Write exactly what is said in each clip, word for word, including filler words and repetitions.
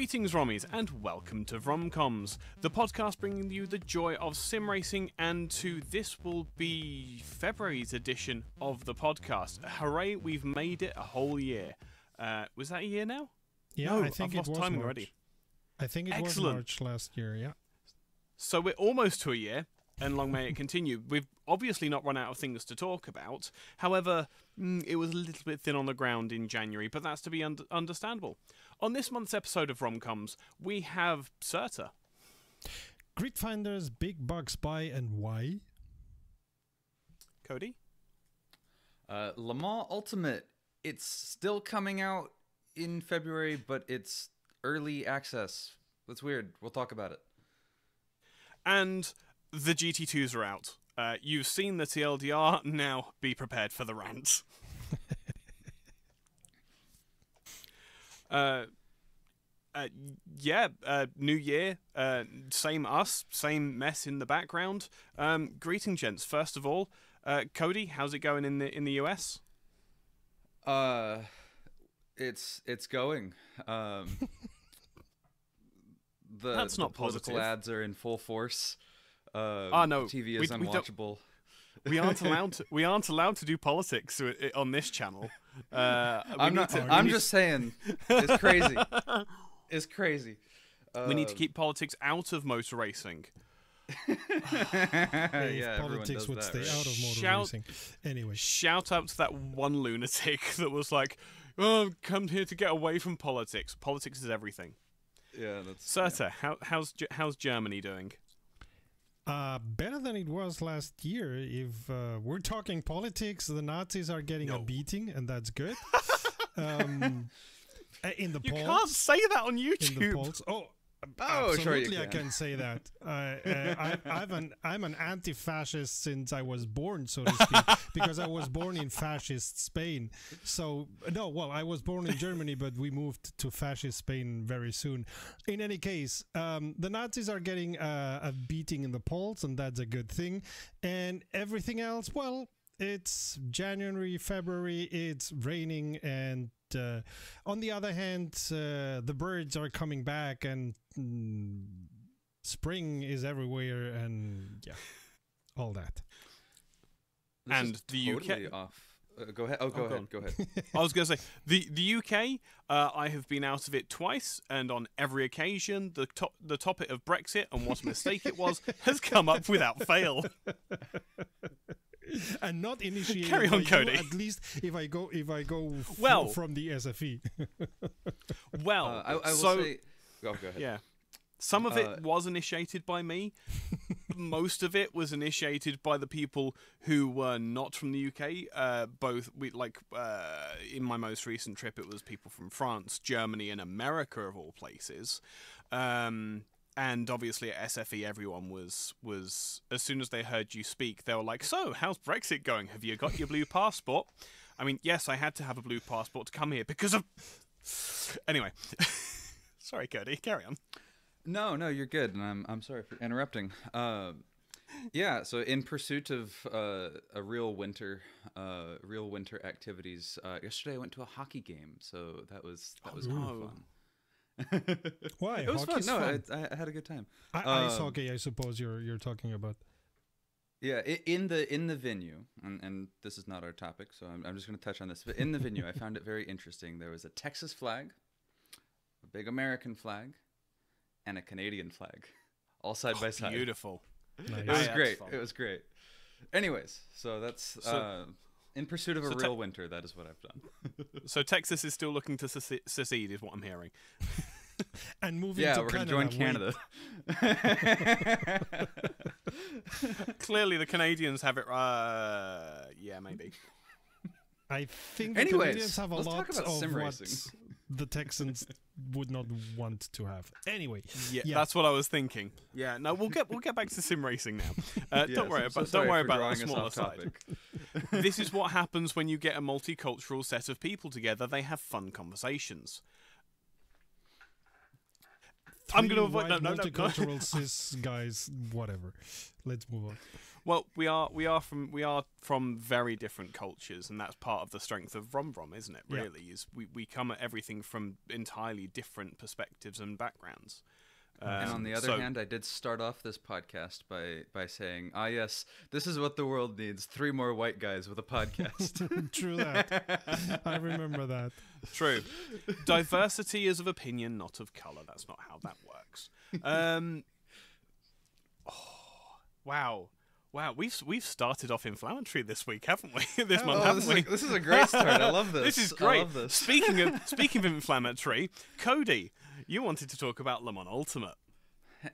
Greetings Rommies and welcome to WromComms, the podcast bringing you the joy of sim racing, and to this will be February's edition of the podcast. Hooray, we've made it a whole year. Uh, was that a year now? Yeah, no, I think I've lost it was time March. already. I think it Excellent. was March last year, yeah. So we're almost to a year, and long may it continue. We've obviously not run out of things to talk about. However, it was a little bit thin on the ground in January, but that's to be un understandable. On this month's episode of WromComms, we have CERTA. Gridfinder's Big Bucks Buy and Why. Cody? Uh, Le Mans Ultimate. It's still coming out in February, but it's early access. That's weird. We'll talk about it. And the G T twos are out. Uh, you've seen the T L D R, now be prepared for the rant. uh, uh, yeah, uh, new year, uh, same us, same mess in the background. Um, greeting, gents. First of all, uh, Cody, how's it going in the in the U S? Uh, it's it's going. Um, the That's not the political positive. ads are in full force. Uh, oh, no. T V is we, unwatchable. We, we aren't allowed. To, we aren't allowed to do politics on this channel. Uh, I'm not. To, I'm just saying, it's crazy. It's crazy. Uh, we need to keep politics out of motor racing. yeah, politics would that, stay right? out of motor shout, racing. Anyway, shout out to that one lunatic that was like, "Oh, I've come here to get away from politics. Politics is everything." Yeah, that's. CERTA, yeah. how, how's how's Germany doing? Uh, better than it was last year. If uh, we're talking politics, the Nazis are getting no. a beating, and that's good. um, in the you polls, can't say that on YouTube. In the polls, oh, oh absolutely, sure I can say that. Uh, uh, I, I've an, I'm an anti-fascist since I was born, so to speak, because I was born in fascist Spain. So no, well, I was born in Germany, but we moved to fascist Spain very soon. In any case, um, the Nazis are getting uh, a beating in the polls, and that's a good thing. And everything else, well, it's January, February, it's raining, and uh, on the other hand, uh, the birds are coming back, and mm, spring is everywhere, and yeah, all that. This and the totally U K off. Uh, go ahead. Oh, go oh, ahead. Go, go ahead. I was going to say the the U K. Uh, I have been out of it twice, and on every occasion, the top the topic of Brexit and what a mistake it was has come up without fail. And not initiated. Carry on, Cody. You, at least if I go, if I go well from the S F E. well, uh, I, I will so say, oh, go ahead. Yeah, some of uh, it was initiated by me. Most of it was initiated by the people who were not from the U K. Uh, both we like uh, in my most recent trip, it was people from France, Germany, and America of all places. Um, And obviously at S F E, everyone was, was, as soon as they heard you speak, they were like, so, how's Brexit going? Have you got your blue passport? I mean, yes, I had to have a blue passport to come here because of... Anyway. Sorry, Cody. Carry on. No, no, you're good. And I'm, I'm sorry for interrupting. Uh, yeah, so in pursuit of uh, a real winter, uh, real winter activities, uh, yesterday I went to a hockey game. So that was, that was oh, kind of fun. Why? It was fun. No, fun. I, I had a good time. I, um, ice hockey, I suppose you're you're talking about. Yeah, in the in the venue, and, and this is not our topic, so I'm, I'm just going to touch on this. But in the venue, I found it very interesting. There was a Texas flag, a big American flag, and a Canadian flag, all side oh, by side. Beautiful. Nice. It was yeah, great. It was great. Anyways, so that's. So, uh, In pursuit of so a real winter, that is what I've done. So Texas is still looking to secede, is what I'm hearing. And moving yeah, to Canada. Yeah, we're going to join Canada. Clearly, the Canadians have it. Uh, yeah, maybe. I think the Anyways, Canadians have a lot of sim what racing. The Texans would not want to have. Anyway, yeah, yeah, that's what I was thinking. Yeah, no, we'll get we'll get back to sim racing now. Uh, yeah, don't worry so, about so don't worry about the smaller side. This is what happens when you get a multicultural set of people together. They have fun conversations. I'm going to avoid no, no, multicultural no, no. cis guys. Whatever. Let's move on. Well, we are we are from we are from very different cultures, and that's part of the strength of WromComms, isn't it? Really, yeah. is we we come at everything from entirely different perspectives and backgrounds. Um, and on the other so, hand, I did start off this podcast by by saying, ah, yes, this is what the world needs: three more white guys with a podcast. True that. I remember that. True. Diversity is of opinion, not of color. That's not how that works. Um, oh, wow. Wow, we've we've started off inflammatory this week, haven't we? this oh, month, haven't this we? Is a, this is a great start. I love this. This is great. I love this. Speaking of speaking of inflammatory, Cody, you wanted to talk about Le Mans Ultimate.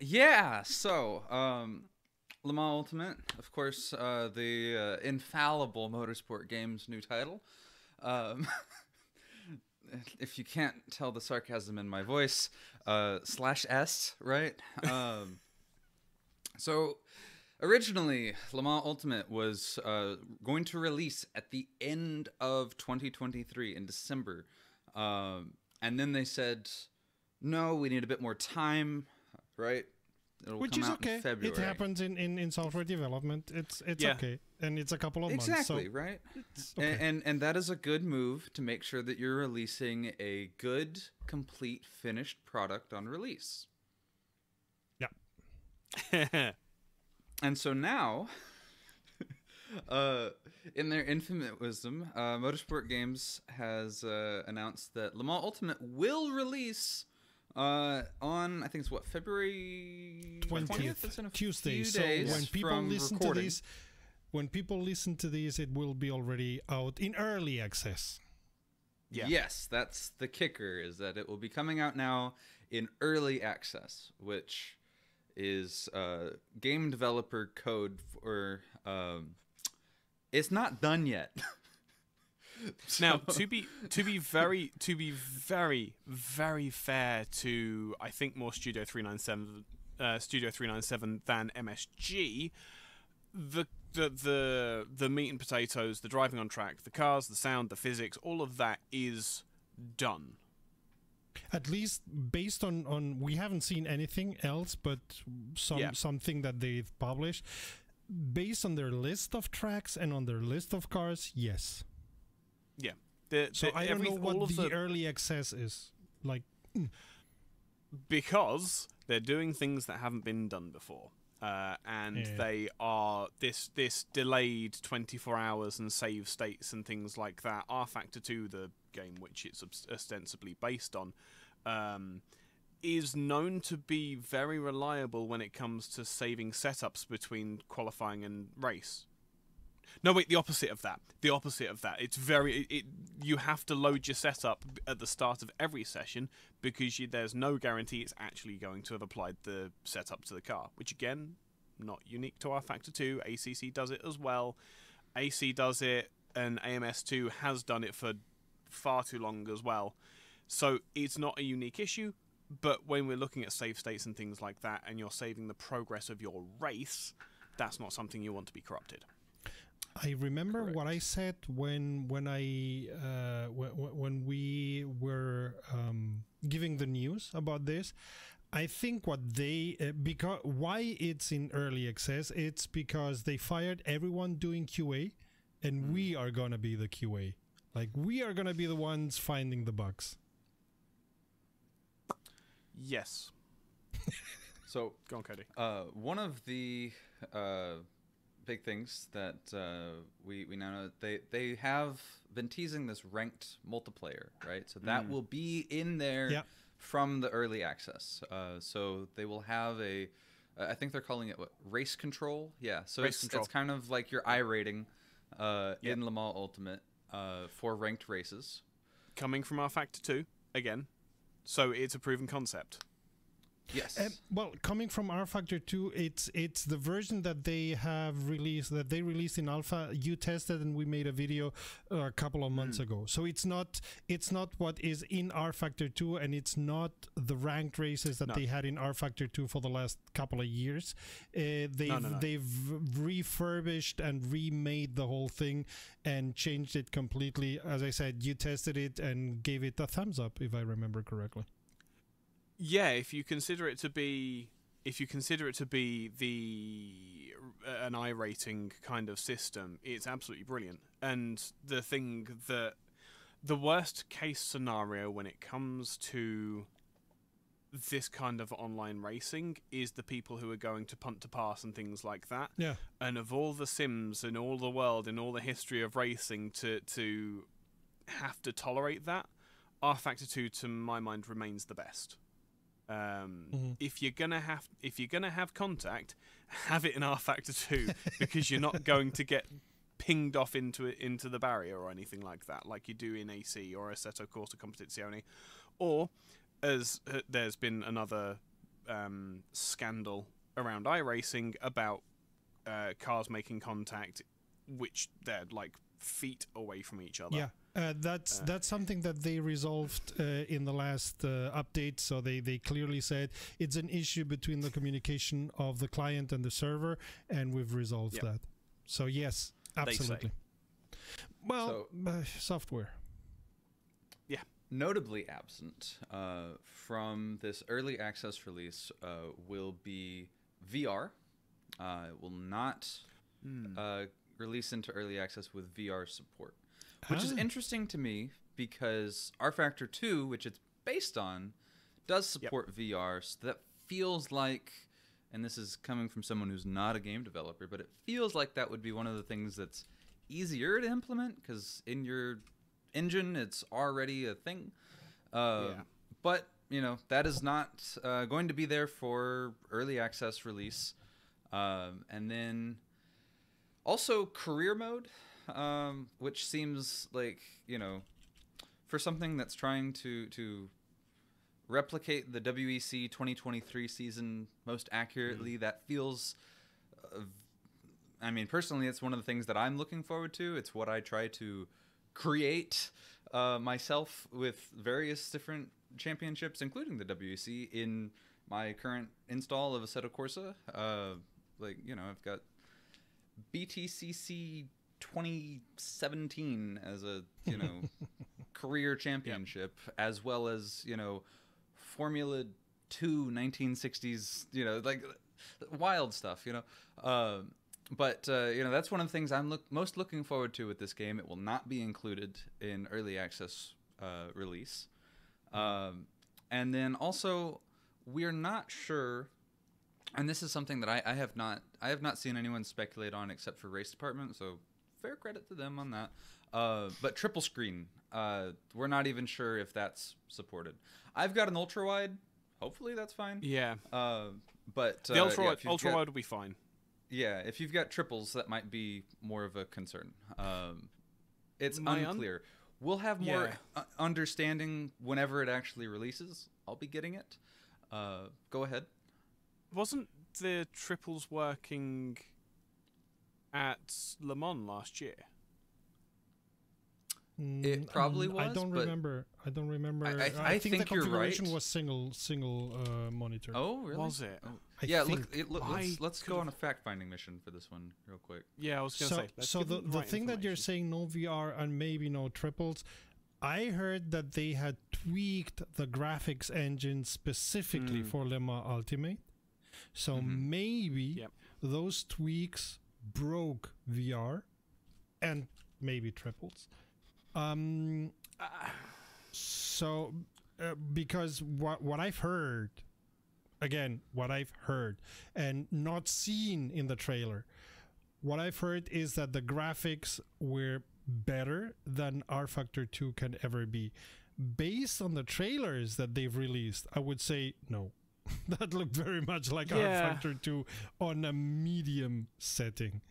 Yeah. So, um, Le Mans Ultimate, of course, uh, the uh, infallible Motorsport Games new title. Um, if you can't tell the sarcasm in my voice, uh, slash S, right? Um, so. Originally, Le Mans Ultimate was uh, going to release at the end of twenty twenty-three in December. Um, and then they said, no, we need a bit more time, right? It'll Which come is out okay. in February. It happens in, in, in software development. It's it's yeah. okay. And it's a couple of exactly, months. Exactly, so right? It's okay. and, and, and that is a good move to make sure that you're releasing a good, complete, finished product on release. Yeah. And so now, uh, in their infinite wisdom, uh, Motorsport Games has uh, announced that Le Mans Ultimate will release uh, on, I think it's what, February twentieth? It's in a Tuesday. So when people listen recording. to this, when people listen to this, it will be already out in early access. Yeah. Yes, that's the kicker, is that it will be coming out now in early access, which is uh, game developer code for um, it's not done yet. So. Now, to be to be very to be very very fair to I think more Studio three ninety-seven uh, Studio three ninety-seven than M S G, the, the the the meat and potatoes, the driving on track, the cars, the sound, the physics, all of that is done. At least based on, on we haven't seen anything else but some yeah. something that they've published. Based on their list of tracks and on their list of cars, yes. Yeah. The, so the, I don't know what the, the early access is. Like mm. Because they're doing things that haven't been done before. Uh, and yeah. they are this this delayed twenty-four hours and save states and things like that. rFactor two, the game which it's ostensibly based on, um, is known to be very reliable when it comes to saving setups between qualifying and race. No, wait, the opposite of that. The opposite of that. It's very. It, it you have to load your setup at the start of every session because you, there's no guarantee it's actually going to have applied the setup to the car. Which again, not unique to rFactor two. A C C does it as well. A C does it, and A M S two has done it for far too long as well. So it's not a unique issue. But when we're looking at save states and things like that, and you're saving the progress of your race, that's not something you want to be corrupted. I remember Correct. what I said when when I uh, when, when we were um, giving the news about this. I think what they uh, because why it's in early access, it's because they fired everyone doing Q A, and mm. we are gonna be the Q A. Like we are gonna be the ones finding the bugs. Yes. So go on, Cody. Uh, one of the. Uh, big things that uh, we, we now know, they, they have been teasing this ranked multiplayer, right? So that mm. will be in there yep. from the early access. Uh, so they will have a, uh, I think they're calling it what, race control? Yeah, so it's, it's kind of like your iRating uh, yep. in Le Mans Ultimate uh, for ranked races. Coming from rFactor two, again, so it's a proven concept. Yes. Um, well, coming from rFactor two, it's it's the version that they have released, that they released in alpha. You tested, and we made a video uh, a couple of months mm. ago. So it's not it's not what is in rFactor two, and it's not the ranked races that no. they had in rFactor two for the last couple of years. Uh, they've no, no, no. they've refurbished and remade the whole thing and changed it completely. As I said, you tested it and gave it a thumbs up, if I remember correctly. Yeah, if you consider it to be, if you consider it to be the uh, an iRating kind of system, it's absolutely brilliant. And the thing that the worst case scenario when it comes to this kind of online racing is the people who are going to punt to pass and things like that. Yeah. And of all the sims in all the world, in all the history of racing, to to have to tolerate that, R Factor two to my mind remains the best. Um, mm-hmm. If you're gonna have, if you're gonna have contact, have it in R Factor two because you're not going to get pinged off into into the barrier or anything like that, like you do in A C or Assetto Corsa Competizione, or as uh, there's been another um, scandal around iRacing about uh, cars making contact, which they're like feet away from each other. Yeah. Uh, that's that's something that they resolved uh, in the last uh, update. So they, they clearly said it's an issue between the communication of the client and the server, and we've resolved yep. that. So yes, absolutely. Well, so, uh, software. Yeah. Notably absent uh, from this early access release uh, will be V R. Uh, it will not mm. uh, release into early access with V R support. Which is interesting to me because R Factor two, which it's based on, does support yep. V R. So that feels like, and this is coming from someone who's not a game developer, but it feels like that would be one of the things that's easier to implement because in your engine, it's already a thing. Uh, yeah. But, you know, that is not uh, going to be there for early access release. Um, and then also career mode. Um, which seems like, you know, for something that's trying to to replicate the W E C twenty twenty-three season most accurately, mm-hmm. that feels, uh, I mean, personally, it's one of the things that I'm looking forward to. It's what I try to create uh, myself with various different championships, including the W E C, in my current install of Assetto Corsa. Uh, like, you know, I've got B T C C twenty seventeen as a, you know, career championship, yep. as well as, you know, Formula two nineteen sixties, you know, like wild stuff, you know. Uh, but, uh, you know, that's one of the things I'm look most looking forward to with this game. It will not be included in early access uh, release. Um, and then also, we're not sure... And this is something that I, I have not I have not seen anyone speculate on except for Race Department, so fair credit to them on that. Uh, but triple screen, uh, we're not even sure if that's supported. I've got an ultra wide. Hopefully that's fine. Yeah. Uh, but the uh, ultra yeah, wide, ultra got, wide will be fine. Yeah, if you've got triples, that might be more of a concern. Um, it's My unclear. Un we'll have more yeah. understanding whenever it actually releases. I'll be getting it. Uh, go ahead. Wasn't the triples working at Le Mans last year? It probably was. I don't remember. I don't remember. I, I, I think, think the configuration you're right. was single single uh, monitor. Oh, really? Was it? Oh. Yeah. Look, it, look, let's, let's go on a fact-finding mission for this one real quick. Yeah, I was gonna so, say. So the the right thing that you're saying, no V R and maybe no triples. I heard that they had tweaked the graphics engine specifically mm. for Le Mans Ultimate. So mm-hmm. maybe yep. those tweaks broke V R and maybe triples. Um, uh, so uh, because what what I've heard, again, what I've heard and not seen in the trailer, what I've heard is that the graphics were better than R Factor two can ever be. Based on the trailers that they've released, I would say no. That looked very much like yeah. R Factor two on a medium setting,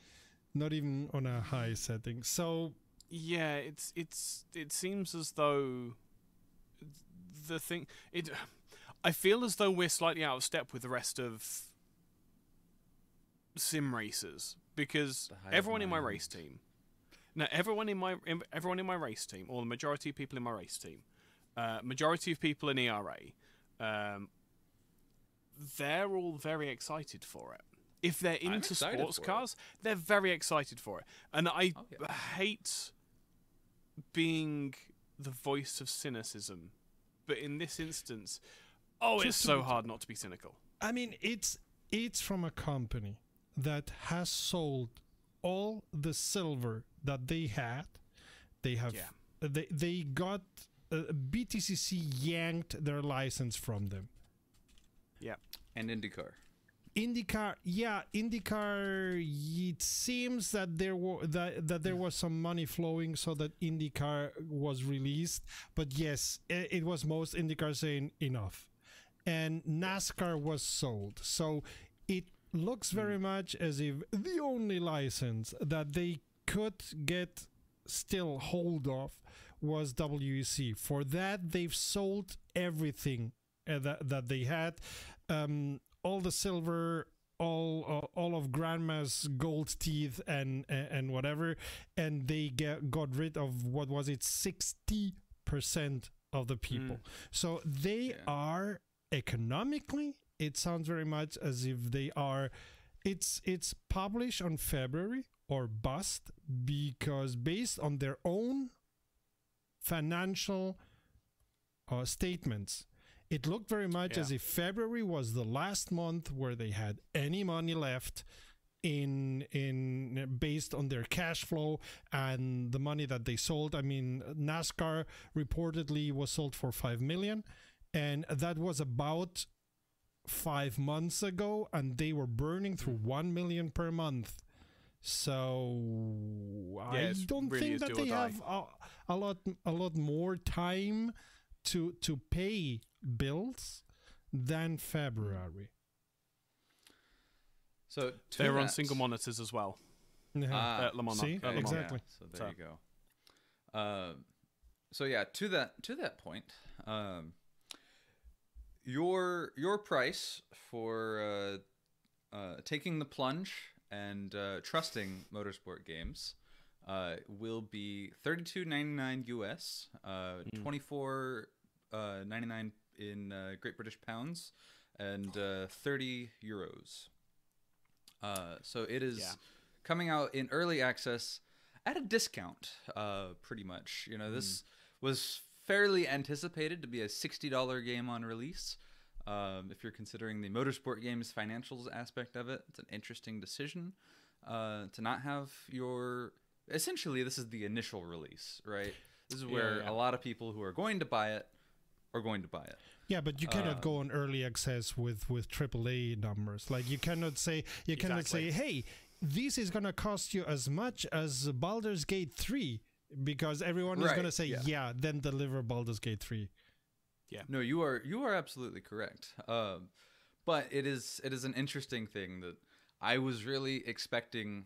not even on a high setting. So yeah, it's it's it seems as though the thing it. I feel as though we're slightly out of step with the rest of sim racers because everyone in my race team, now everyone in my everyone in my race team, or the majority of people in my race team, uh, majority of people in E R A. Um, They're all very excited for it. If they're into sports cars, it. they're very excited for it. And I oh, yeah. hate being the voice of cynicism, but in this instance, Oh, it's so hard not to be cynical. I mean, it's it's from a company that has sold all the silver that they had. They have yeah. they they got uh, B T C C yanked their license from them. Yeah, and IndyCar. IndyCar, yeah, IndyCar. It seems that there were that that there was some money flowing, so that IndyCar was released. But yes, it, it was most IndyCar saying enough, and NASCAR was sold. So it looks very much as if the only license that they could get still hold of was W E C. For that, they've sold everything uh, that that they had. Um, all the silver, all uh, all of grandma's gold teeth and and whatever, and they get, got rid of, what was it, sixty percent of the people. Mm. So they yeah. are, economically, it sounds very much as if they are, it's it's published on February or bust, because based on their own financial uh, statements, it looked very much yeah. as if February was the last month where they had any money left in in based on their cash flow and the money that they sold. I mean, NASCAR reportedly was sold for five million dollars, and that was about five months ago, and they were burning through one million dollars per month. So yeah, I don't really think that they have a, a lot a lot more time to to pay bills than February. So they're that, on single monitors as well. Yeah. Uh, at Le Mans, see? At Le Mans. Exactly. Yeah, so there so. you go. Uh, so yeah, to that to that point, um, your your price for uh, uh, taking the plunge and uh, trusting Motorsport Games uh, will be thirty-two ninety-nine U S, uh, mm. twenty-four ninety-nine in uh, Great British pounds, and uh, thirty euros. Uh, so it is yeah. coming out in early access at a discount, uh, pretty much. You know, this mm. was fairly anticipated to be a sixty dollar game on release. Um, if you're considering the Motorsport Games financials aspect of it, it's an interesting decision uh, to not have your... Essentially, this is the initial release, right? This is where yeah, yeah. a lot of people who are going to buy it are going to buy it. Yeah, but you cannot uh, go on early access with with triple A numbers. Like, you cannot say you exactly. cannot say, hey, this is gonna cost you as much as Baldur's Gate three, because everyone right. is gonna say, yeah. yeah, then deliver Baldur's Gate three. Yeah. No, you are you are absolutely correct. Um, but it is it is an interesting thing that I was really expecting,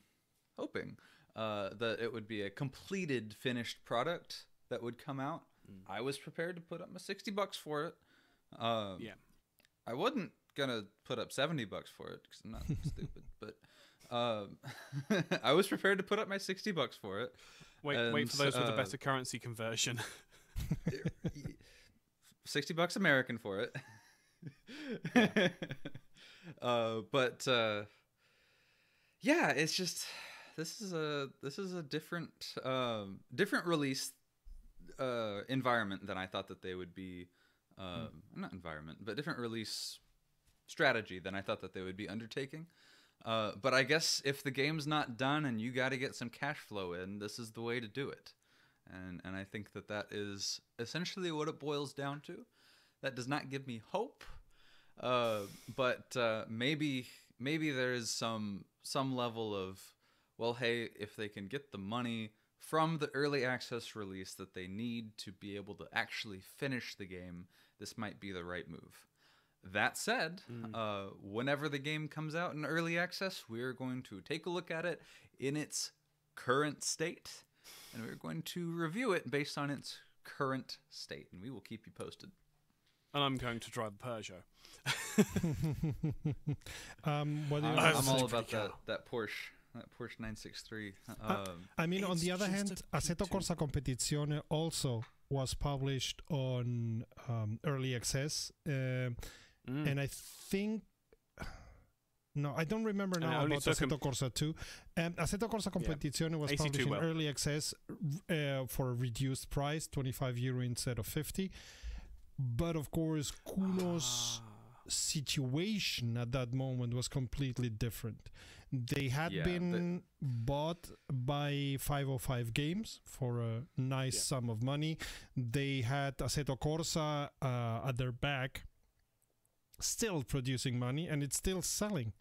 hoping uh, that it would be a completed, finished product that would come out. Mm. I was prepared to put up my sixty bucks for it. Um, yeah, I wasn't gonna put up seventy bucks for it because I'm not stupid, but um, I was prepared to put up my sixty bucks for it. Wait, and, wait for those uh, with a better currency conversion. sixty bucks American for it. yeah. Uh, but uh, yeah, it's just this is a this is a different um, different release uh, environment than I thought that they would be. Um, not environment, but different release strategy than I thought that they would be undertaking. Uh, but I guess if the game's not done and you got to get some cash flow in, this is the way to do it. And and I think that that is essentially what it boils down to. That does not give me hope, uh, but uh, maybe maybe there is some some level of, well, hey, if they can get the money from the early access release that they need to be able to actually finish the game, this might be the right move. That said, mm. uh, whenever the game comes out in early access, we're going to take a look at it in its current state, and we're going to review it based on its current state, and we will keep you posted. And I'm going to drive a Peugeot. um, what do you I'm, I'm all about that, that Porsche. That Porsche nine six three. Um, uh, I mean, on the other hand, Assetto Corsa Competizione also was published on um, early access, uh, mm. and I think no, I don't remember now about Assetto Corsa two. Um, Assetto Corsa Competizione yeah. was published in well. early access uh, for a reduced price, twenty-five euro instead of fifty. But of course, Kunos' ah. situation at that moment was completely different. They had yeah, been bought by five oh five Games for a nice yeah. sum of money. They had Assetto Corsa uh, at their back, still producing money, and it's still selling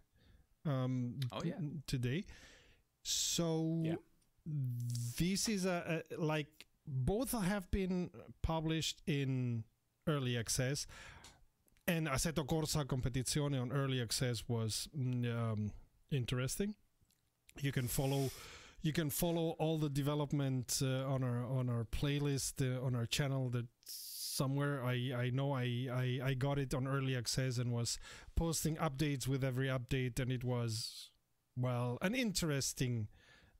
um, oh, yeah. today. So yeah. this is a, a like both have been published in early access, and Assetto Corsa Competizione on early access was um, interesting. You can follow, you can follow all the development uh, on our on our playlist uh, on our channel. That somewhere I I know I, I I got it on early access and was posting updates with every update, and it was well an interesting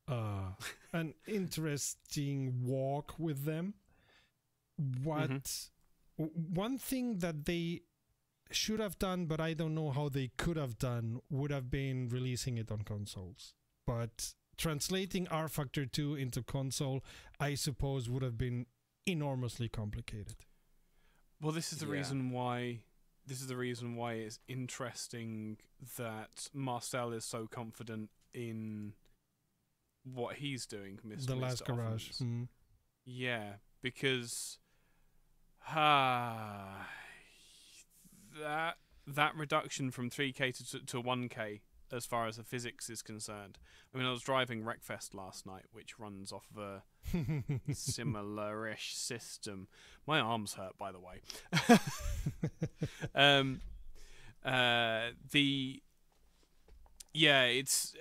uh, an interesting walk with them. What. Mm-hmm. One thing that they should have done, but I don't know how they could have done, would have been releasing it on consoles. But translating R Factor two into console, I suppose, would have been enormously complicated. Well, this is the yeah. reason why this is the reason why it's interesting that Marcel is so confident in what he's doing, Mister The Last Garage. Mm. Yeah, because. Ah, that that reduction from three K to, to one K as far as the physics is concerned. I mean, I was driving Wreckfest last night, which runs off of a similar-ish system. My arm's hurt, by the way. um, uh, the yeah, it's. Uh,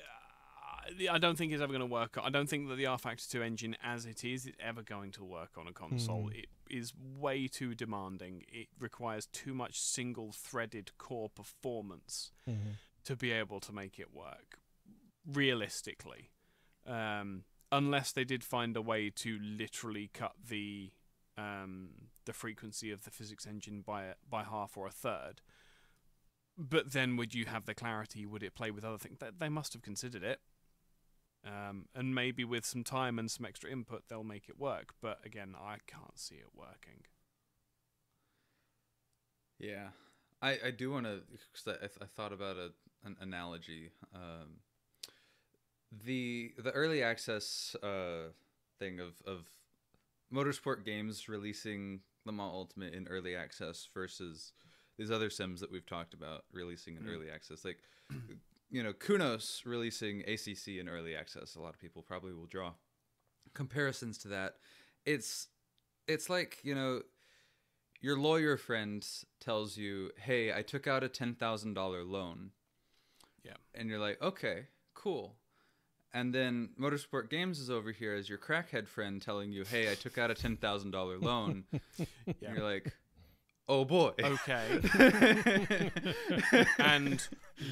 I don't think it's ever going to work. I don't think that the R Factor two engine, as it is, is ever going to work on a console. Mm. It is way too demanding. It requires too much single-threaded core performance mm-hmm. to be able to make it work realistically, um, unless they did find a way to literally cut the um, the frequency of the physics engine by by half or a third. But then, would you have the clarity? Would it play with other things? They must have considered it. Um, and maybe with some time and some extra input, they'll make it work. But again, I can't see it working. Yeah, I, I do want to, because I, I thought about a, an analogy. Um, the the early access uh, thing of, of Motorsport Games releasing Le Mans Ultimate in early access versus these other sims that we've talked about releasing in mm. early access. Like... You know, Kunos releasing A C C in early access, a lot of people probably will draw comparisons to that. It's it's like, you know, your lawyer friend tells you, hey, I took out a ten thousand dollar loan. Yeah. And you're like, okay, cool. And then Motorsport Games is over here as your crackhead friend telling you, hey, I took out a ten thousand dollar loan. yeah. And you're like... Oh boy. Okay. And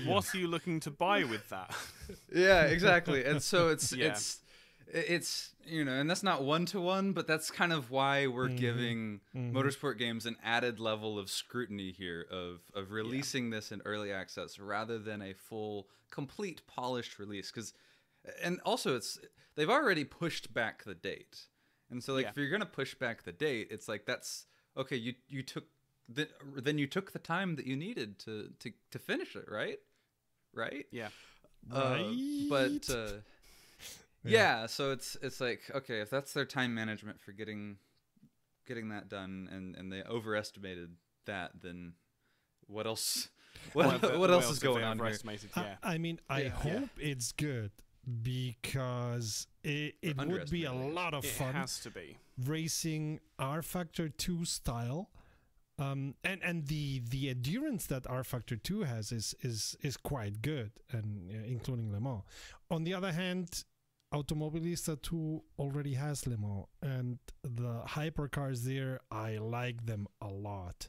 what are you looking to buy with that? Yeah, exactly. And so it's yeah. it's it's you know, and that's not one to one, but that's kind of why we're mm-hmm. giving mm-hmm. Motorsport Games an added level of scrutiny here of of releasing yeah. this in early access rather than a full, complete, polished release. 'Cause, and also it's they've already pushed back the date. And so like yeah. if you're gonna push back the date, it's like that's okay, you you took Then, then you took the time that you needed to to, to finish it, right? Right? Yeah. Uh, right. But uh, yeah. yeah, so it's it's like, okay, if that's their time management for getting getting that done, and and they overestimated that, then what else? What, well, what else well, is going on here? Yeah. I, I mean, I yeah. hope yeah. it's good, because it, it would be a lot of it fun. It has to be racing R Factor two style. Um, and and the the endurance that R Factor two has is is is quite good, and uh, including Le Mans. On the other hand, Automobilista two already has Le Mans, and the hypercars there, I like them a lot.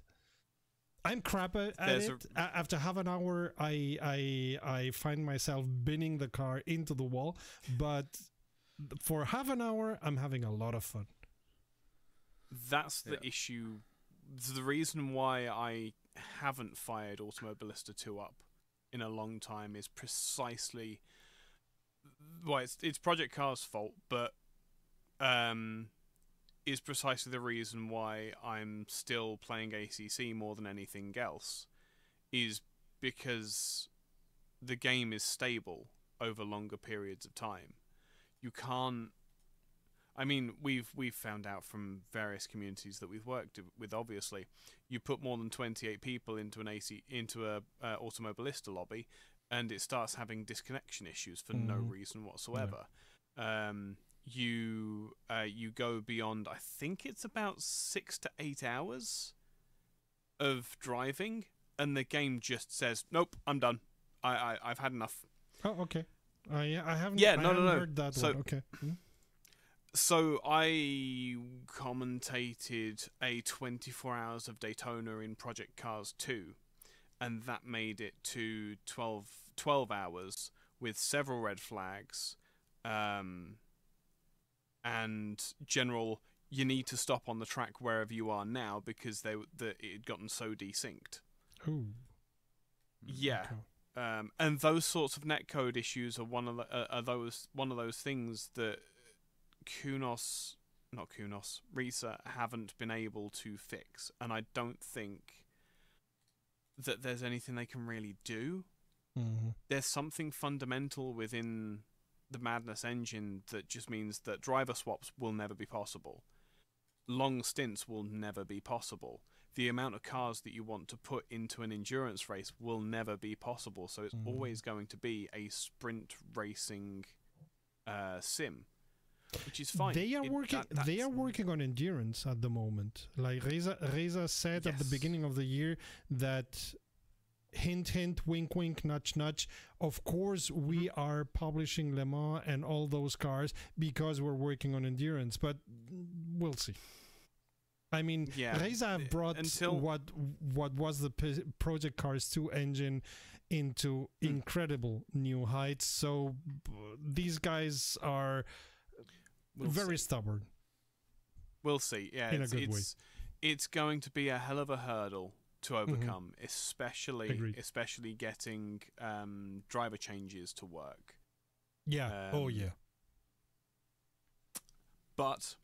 I'm crap at There's it. A... After half an hour, I I I find myself binning the car into the wall, but for half an hour, I'm having a lot of fun. That's the yeah. issue. The reason why I haven't fired Automobilista two up in a long time is precisely well, it's, it's Project Car's fault, but um, is precisely the reason why I'm still playing A C C more than anything else, is because the game is stable over longer periods of time. You can't... I mean, we've we've found out from various communities that we've worked with, obviously, you put more than twenty-eight people into an AC into a uh, Automobilista lobby, and it starts having disconnection issues for mm. no reason whatsoever. Yeah. Um, you uh, you go beyond, I think it's about six to eight hours of driving, and the game just says, "Nope, I'm done. I, I I've had enough." Oh, okay. Uh, yeah, I haven't. Yeah, no, I no, no. Heard that so, one. Okay. Hmm? So I commentated a twenty-four hours of Daytona in Project Cars two, and that made it to twelve, twelve hours with several red flags, um, and general, you need to stop on the track wherever you are now because they the, it had gotten so desynced. Ooh. Yeah. Okay. Um, and those sorts of netcode issues are one of the, uh, are those one of those things that Kunos, not Kunos, Risa haven't been able to fix, and I don't think that there's anything they can really do. Mm-hmm. There's something fundamental within the Madness engine that just means that driver swaps will never be possible. Long stints will never be possible. The amount of cars that you want to put into an endurance race will never be possible, so it's mm-hmm. always going to be a sprint racing uh, sim. Which is fine. They are it, working. That, they are working on endurance at the moment. Like Reza, Reza said yes. at the beginning of the year that, hint, hint, wink, wink, nudge, nudge. Of course, we mm-hmm. are publishing Le Mans and all those cars because we're working on endurance. But we'll see. I mean, yeah. Reza brought Until what what was the P Project Cars two engine into mm. incredible new heights. So these guys are. We'll Very see. stubborn. We'll see. Yeah, in it's, a good it's, way. It's going to be a hell of a hurdle to overcome, mm-hmm. especially Agreed. especially getting um, driver changes to work. Yeah. Um, oh yeah. But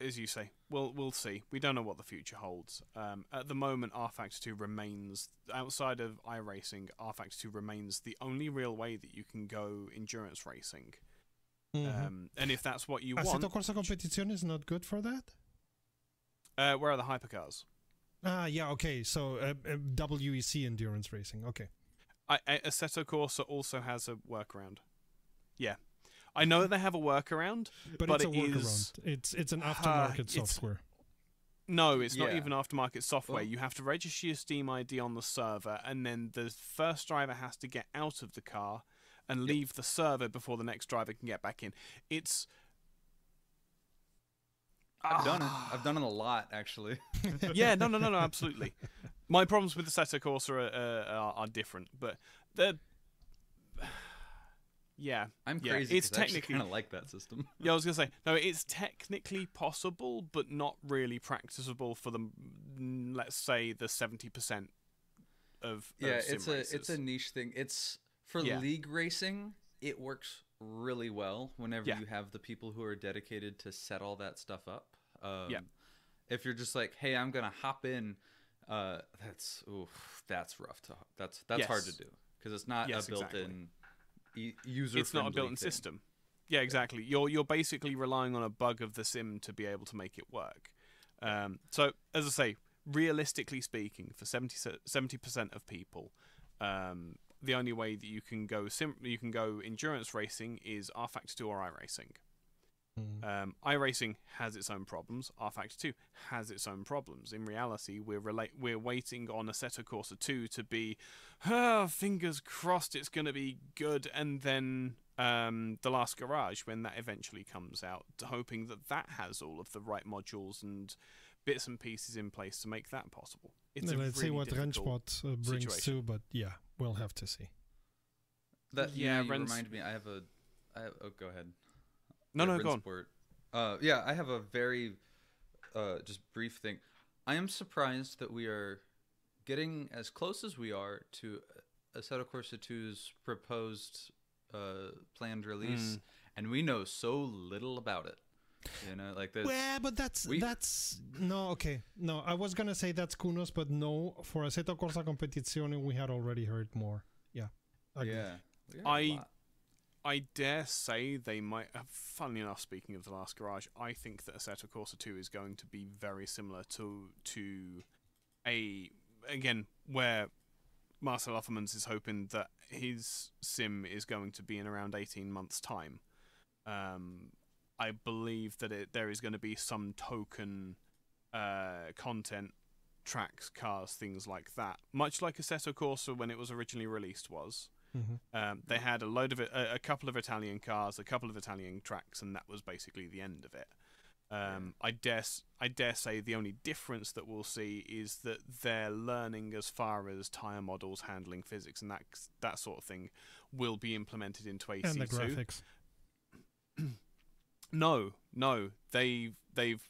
as you say, we'll we'll see. We don't know what the future holds. Um, at the moment, rFactor two remains, outside of iRacing, rFactor two remains the only real way that you can go endurance racing. Mm-hmm. Um, and if that's what you Assetto want, Assetto Corsa Competizione is not good for that. Uh, where are the hypercars? Ah, yeah, okay. So uh, uh, W E C endurance racing. Okay. I, I, Assetto Corsa also has a workaround. Yeah, I know that they have a workaround, but, but it's it a workaround. Is, it's it's an aftermarket uh, software. No, it's yeah. not even aftermarket software. Well, you have to register your Steam I D on the server, and then the first driver has to get out of the car and leave yep. the server before the next driver can get back in. It's... I've done it. I've done it a lot, actually. yeah, no, no, no, no, absolutely. My problems with the Assetto Corsa are, uh, are, are different, but they're... Yeah. I'm crazy, yeah. It's technically I kind of like that system. yeah, I was going to say, no, it's technically possible, but not really practicable for the, let's say, the seventy percent of Yeah, of it's, a, it's a niche thing. It's... For yeah. league racing, it works really well whenever yeah. you have the people who are dedicated to set all that stuff up. Um, yeah. If you're just like, hey, I'm going to hop in, uh, that's oof, that's rough. To, that's that's yes. hard to do because it's not yes, a built-in exactly. user It's not a built-in system. Yeah, exactly. You're, you're basically relying on a bug of the sim to be able to make it work. Um, so, as I say, realistically speaking, for seventy percent of people... Um, the only way that you can go sim you can go endurance racing is rFactor two or iRacing. Mm. Um, iRacing has its own problems. rFactor two has its own problems. In reality, we're rela we're waiting on Assetto Corsa two to be, oh, fingers crossed, it's going to be good, and then um, The Last Garage when that eventually comes out, hoping that that has all of the right modules and bits and pieces in place to make that possible. It's no, a let's really see what RennSport uh, brings situation. too, but yeah. We'll have to see. That yeah, really remind me. I have a. I have, oh, go ahead. No, no, go on. Uh, yeah, I have a very, uh, just brief thing. I am surprised that we are getting as close as we are to Assetto Corsa two's proposed uh, planned release, mm. and we know so little about it. You know, like there's... Yeah, but that's... We... that's No, okay. No, I was going to say that's Kunos, but no, for Assetto Corsa Competizione, we had already heard more. Yeah. Okay. Yeah. I... I dare say they might have, funnily enough, speaking of The Last Garage, I think that Assetto Corsa two is going to be very similar to to a, again, where Marcel Offermans is hoping that his sim is going to be in around eighteen months' time. Um, I believe that it, there is going to be some token uh, content, tracks, cars, things like that, much like Assetto Corsa when it was originally released was. Mm-hmm. um, they had a load of it, a, a couple of Italian cars, a couple of Italian tracks, and that was basically the end of it. Um, I dare, I dare say the only difference that we'll see is that their learning as far as tyre models, handling physics, and that that sort of thing will be implemented into A C two. And the graphics. No, no, they've they've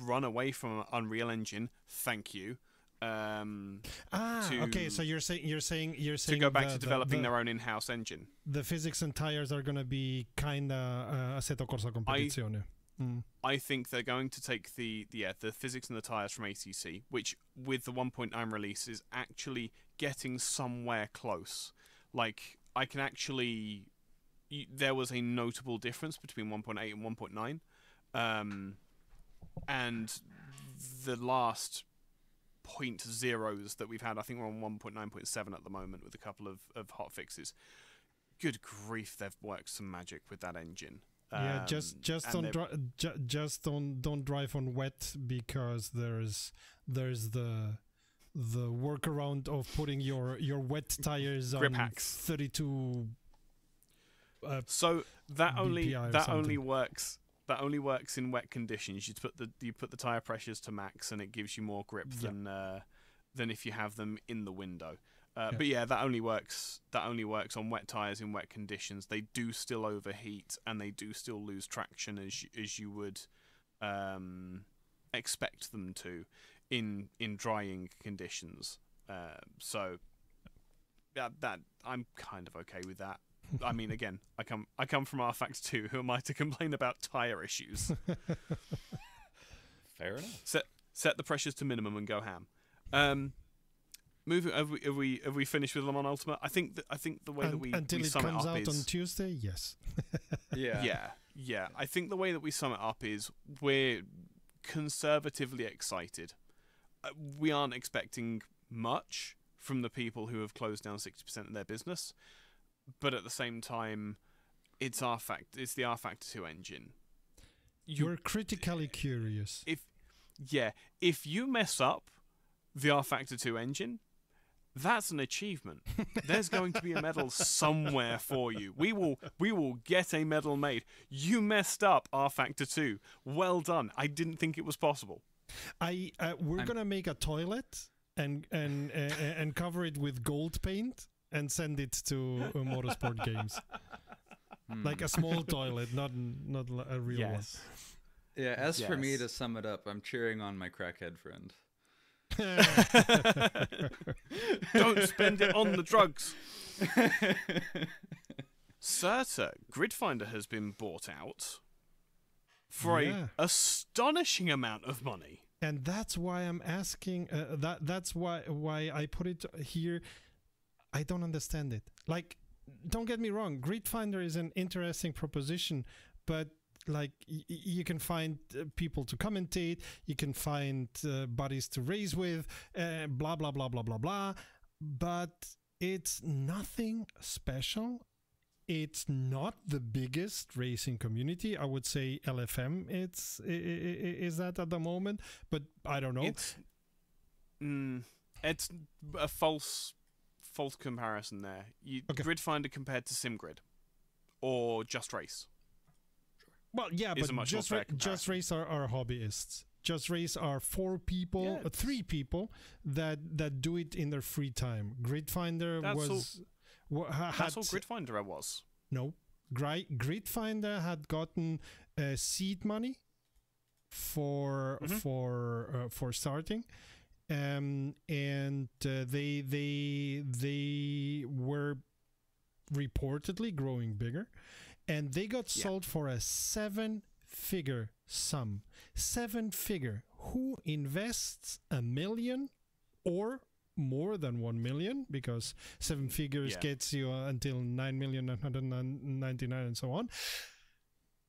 run away from Unreal Engine. Thank you. Um, ah, to, okay. So you're saying you're saying you're saying to go back the, to developing the, their own in-house engine. The physics and tires are going to be kind of uh, Assetto Corsa Competizione. I, mm. I think they're going to take the, the yeah the physics and the tires from A C C, which with the one point nine release is actually getting somewhere close. Like I can actually, you, there was a notable difference between one point eight and one point nine, um, and the last point zeros that we've had, I think we're on one point nine point seven at the moment with a couple of, of hot fixes. Good grief, they've worked some magic with that engine. Um, yeah, just just don't dri ju just don't don't drive on wet, because there's there's the the workaround of putting your your wet tires on grip hacks. thirty-two. Uh, so that only that only works. That only works in wet conditions. You put the you put the tire pressures to max, and it gives you more grip yeah. than uh, than if you have them in the window. Uh, yeah. But yeah, that only works. That only works on wet tires in wet conditions. They do still overheat, and they do still lose traction as as you would um, expect them to in in drying conditions. Uh, so that that I'm kind of okay with that. I mean, again, I come I come from rFactor two. Who am I to complain about tyre issues? Fair enough. Set set the pressures to minimum and go ham. Um, moving, have we have we have we finished with Le Mans Ultimate? I think that I think the way and, that we until we it sum comes it up out is, on Tuesday. Yes. yeah. Yeah. Yeah. I think the way that we sum it up is we're conservatively excited. Uh, we aren't expecting much from the people who have closed down sixty percent of their business. But at the same time, it's rFactor. It's the rFactor two engine. You're, You're critically curious. If yeah, if you mess up the rFactor two engine, that's an achievement. There's going to be a medal somewhere for you. We will we will get a medal made. You messed up rFactor two. Well done. I didn't think it was possible. I uh, we're I'm gonna make a toilet and and uh, and cover it with gold paint. And send it to uh, Motorsport Games, mm. like a small toilet, not not a real yes. one. Yeah. As yes. for me, to sum it up, I'm cheering on my crackhead friend. Don't spend it on the drugs. Certa, Gridfinder has been bought out for yeah. an astonishing amount of money, and that's why I'm asking. Uh, that that's why why I put it here. I don't understand it. Like, don't get me wrong, Gridfinder is an interesting proposition, but like y you can find uh, people to commentate, you can find uh, buddies to race with, uh, blah blah blah blah blah blah. But it's nothing special. It's not the biggest racing community. I would say L F M. It's is that at the moment, but I don't know. It's, mm, it's a false. False comparison there. You, okay. Gridfinder compared to SimGrid, or Just Race. Well, yeah, but much just, ra just Race are, are hobbyists. Just Race are four people, yeah, uh, three people that that do it in their free time. Gridfinder that's was. All, had, that's all Gridfinder was. No, Gridfinder had gotten uh, seed money for mm-hmm. for uh, for starting. Um, and uh, they they they were reportedly growing bigger, and they got yeah. sold for a seven figure sum. Seven figure. Who invests a million or more than one million, because seven figures yeah. gets you uh, until nine million nine hundred ninety-nine and so on.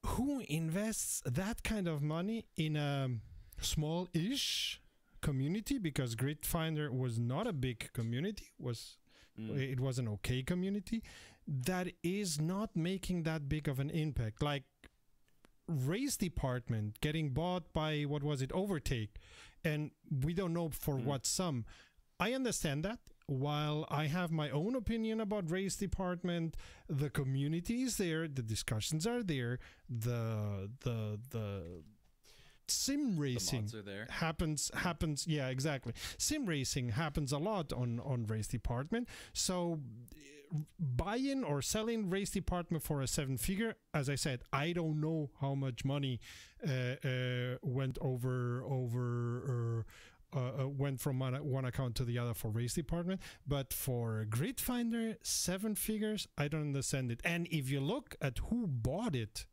Who invests that kind of money in a small-ish community? Because Gridfinder was not a big community, was mm. it was an okay community that is not making that big of an impact. Like Race Department getting bought by, what was it, Overtake, and we don't know for mm. what sum. I understand that. While I have my own opinion about Race Department, the community is there, the discussions are there, the the the sim racing the mods are there. happens happens. Yeah, exactly. Sim racing happens a lot on on Race Department. So buying or selling Race Department for a seven figure, as I said, I don't know how much money uh, uh, went over over. Uh, Uh, went from one, one account to the other for Race Department, but for Gridfinder, seven figures, I don't understand it. And if you look at who bought it,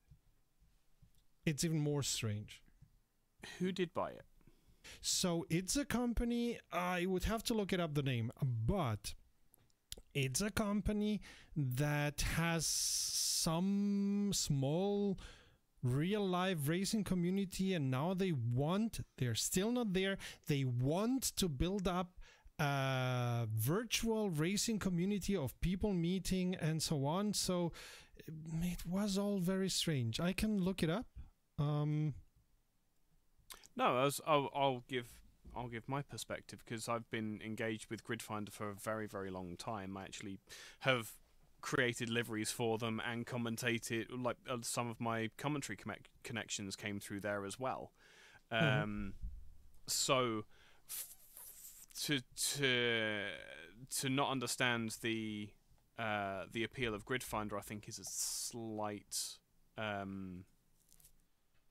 it's even more strange. Who did buy it? So it's a company, I would have to look it up the name, but it's a company that has some small real live racing community, and now they want, they're still not there, they want to build up a virtual racing community of people meeting and so on. So it was all very strange. I can look it up. Um no, I was, I'll, I'll give I'll give my perspective, because I've been engaged with Gridfinder for a very very long time. I actually have created liveries for them and commentated, like uh, some of my commentary connect connections came through there as well. Um, mm-hmm. So f to to to not understand the uh, the appeal of Gridfinder, I think, is a slight um,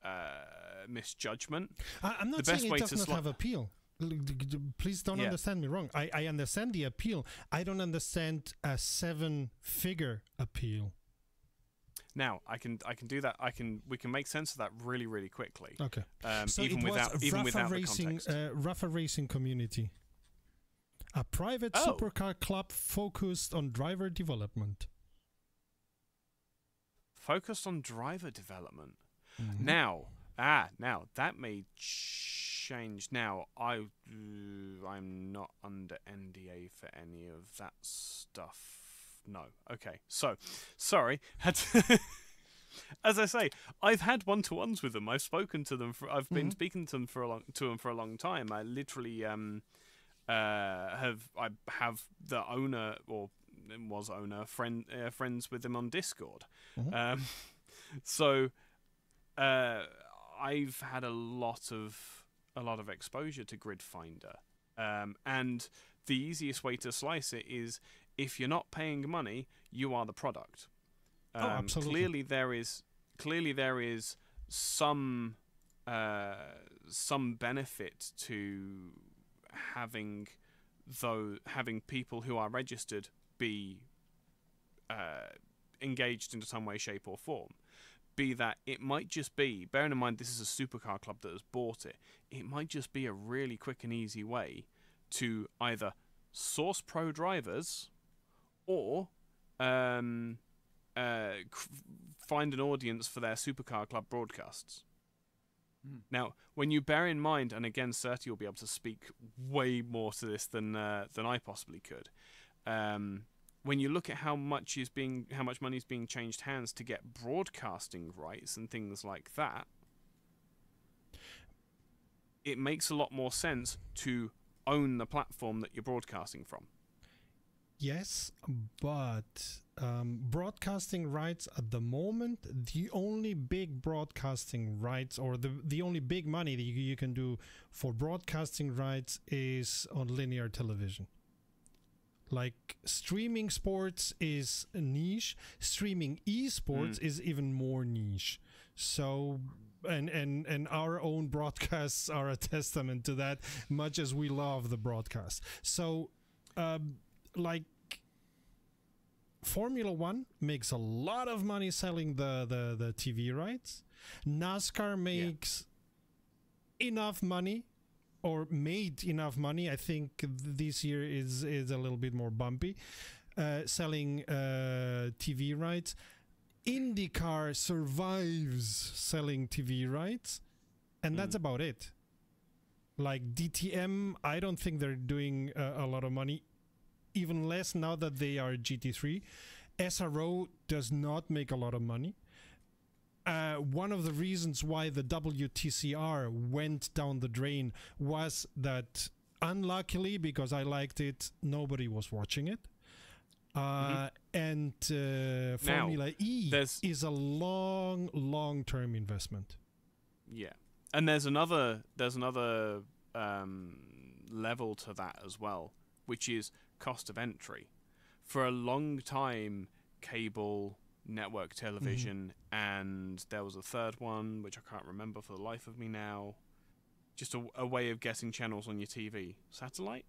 uh, misjudgment. I I'm not the saying best it does not have appeal. Please don't yeah. understand me wrong. I, I understand the appeal. I don't understand a seven-figure appeal. Now I can I can do that. I can we can make sense of that really really quickly. Okay. Um, so even it was without even Rafa without racing, the context. Uh, Rafa Racing Community, a private oh. supercar club focused on driver development. Focused on driver development. Mm-hmm. Now. Ah, now that may change. Now I, I'm not under N D A for any of that stuff. No. Okay. So, sorry. Had to as I say, I've had one-to-ones with them. I've spoken to them. For, I've mm-hmm. been speaking to them for a long to them for a long time. I literally um, uh, have I have the owner or was owner friend uh, friends with them on Discord. Mm-hmm. Um, so, uh. I've had a lot of a lot of exposure to Gridfinder, um, and the easiest way to slice it is if you're not paying money, you are the product. Um, oh, absolutely. Clearly, there is clearly there is some uh, some benefit to having though having people who are registered be uh, engaged in some way, shape, or form. Be that it might just be, bearing in mind this is a supercar club that has bought it, it might just be a really quick and easy way to either source pro drivers or um, uh, find an audience for their supercar club broadcasts. Mm. Now, when you bear in mind, and again, Certi will be able to speak way more to this than uh, than I possibly could. Um, When you look at how much is being, how much money is being changed hands to get broadcasting rights and things like that, it makes a lot more sense to own the platform that you're broadcasting from. Yes, but um, broadcasting rights at the moment, the only big broadcasting rights or the, the only big money that you, you can do for broadcasting rights is on linear television. Like streaming sports is niche, streaming esports mm. is even more niche. So and and and our own broadcasts are a testament to that, much as we love the broadcast. So um like Formula One makes a lot of money selling the, the, the T V rights. NASCAR makes yeah. enough money, or made enough money. I think this year is, is a little bit more bumpy, uh, selling uh, T V rights. IndyCar survives selling T V rights, and mm. that's about it. Like D T M, I don't think they're doing a, a lot of money, even less now that they are G T three. S R O does not make a lot of money. Uh, one of the reasons why the W T C R went down the drain was that, unluckily, because I liked it, nobody was watching it. Uh, mm-hmm. And uh, Formula now, E there's... is a long, long-term investment. Yeah. And there's another there's another um, level to that as well, which is cost of entry. For a long time, cable, network television, mm-hmm. and there was a third one, which I can't remember for the life of me now. Just a, a way of getting channels on your T V. Satellite?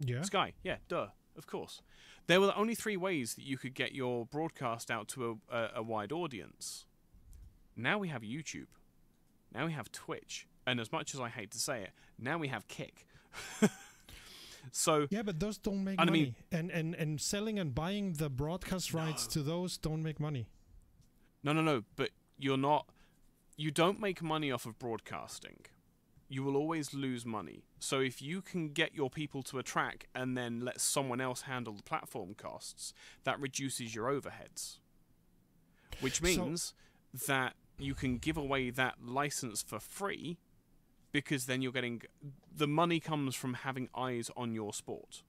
Yeah. Sky. Yeah, duh. Of course. There were only three ways that you could get your broadcast out to a, a, a wide audience. Now we have YouTube. Now we have Twitch. And as much as I hate to say it, now we have Kick. So yeah, but those don't make and money. I mean, and, and, and selling and buying the broadcast rights no. to those don't make money. No, no, no. But you're not... You don't make money off of broadcasting. You will always lose money. So if you can get your people to a track and then let someone else handle the platform costs, that reduces your overheads. Which means so, that... you can give away that license for free, because then you're getting the money comes from having eyes on your sport.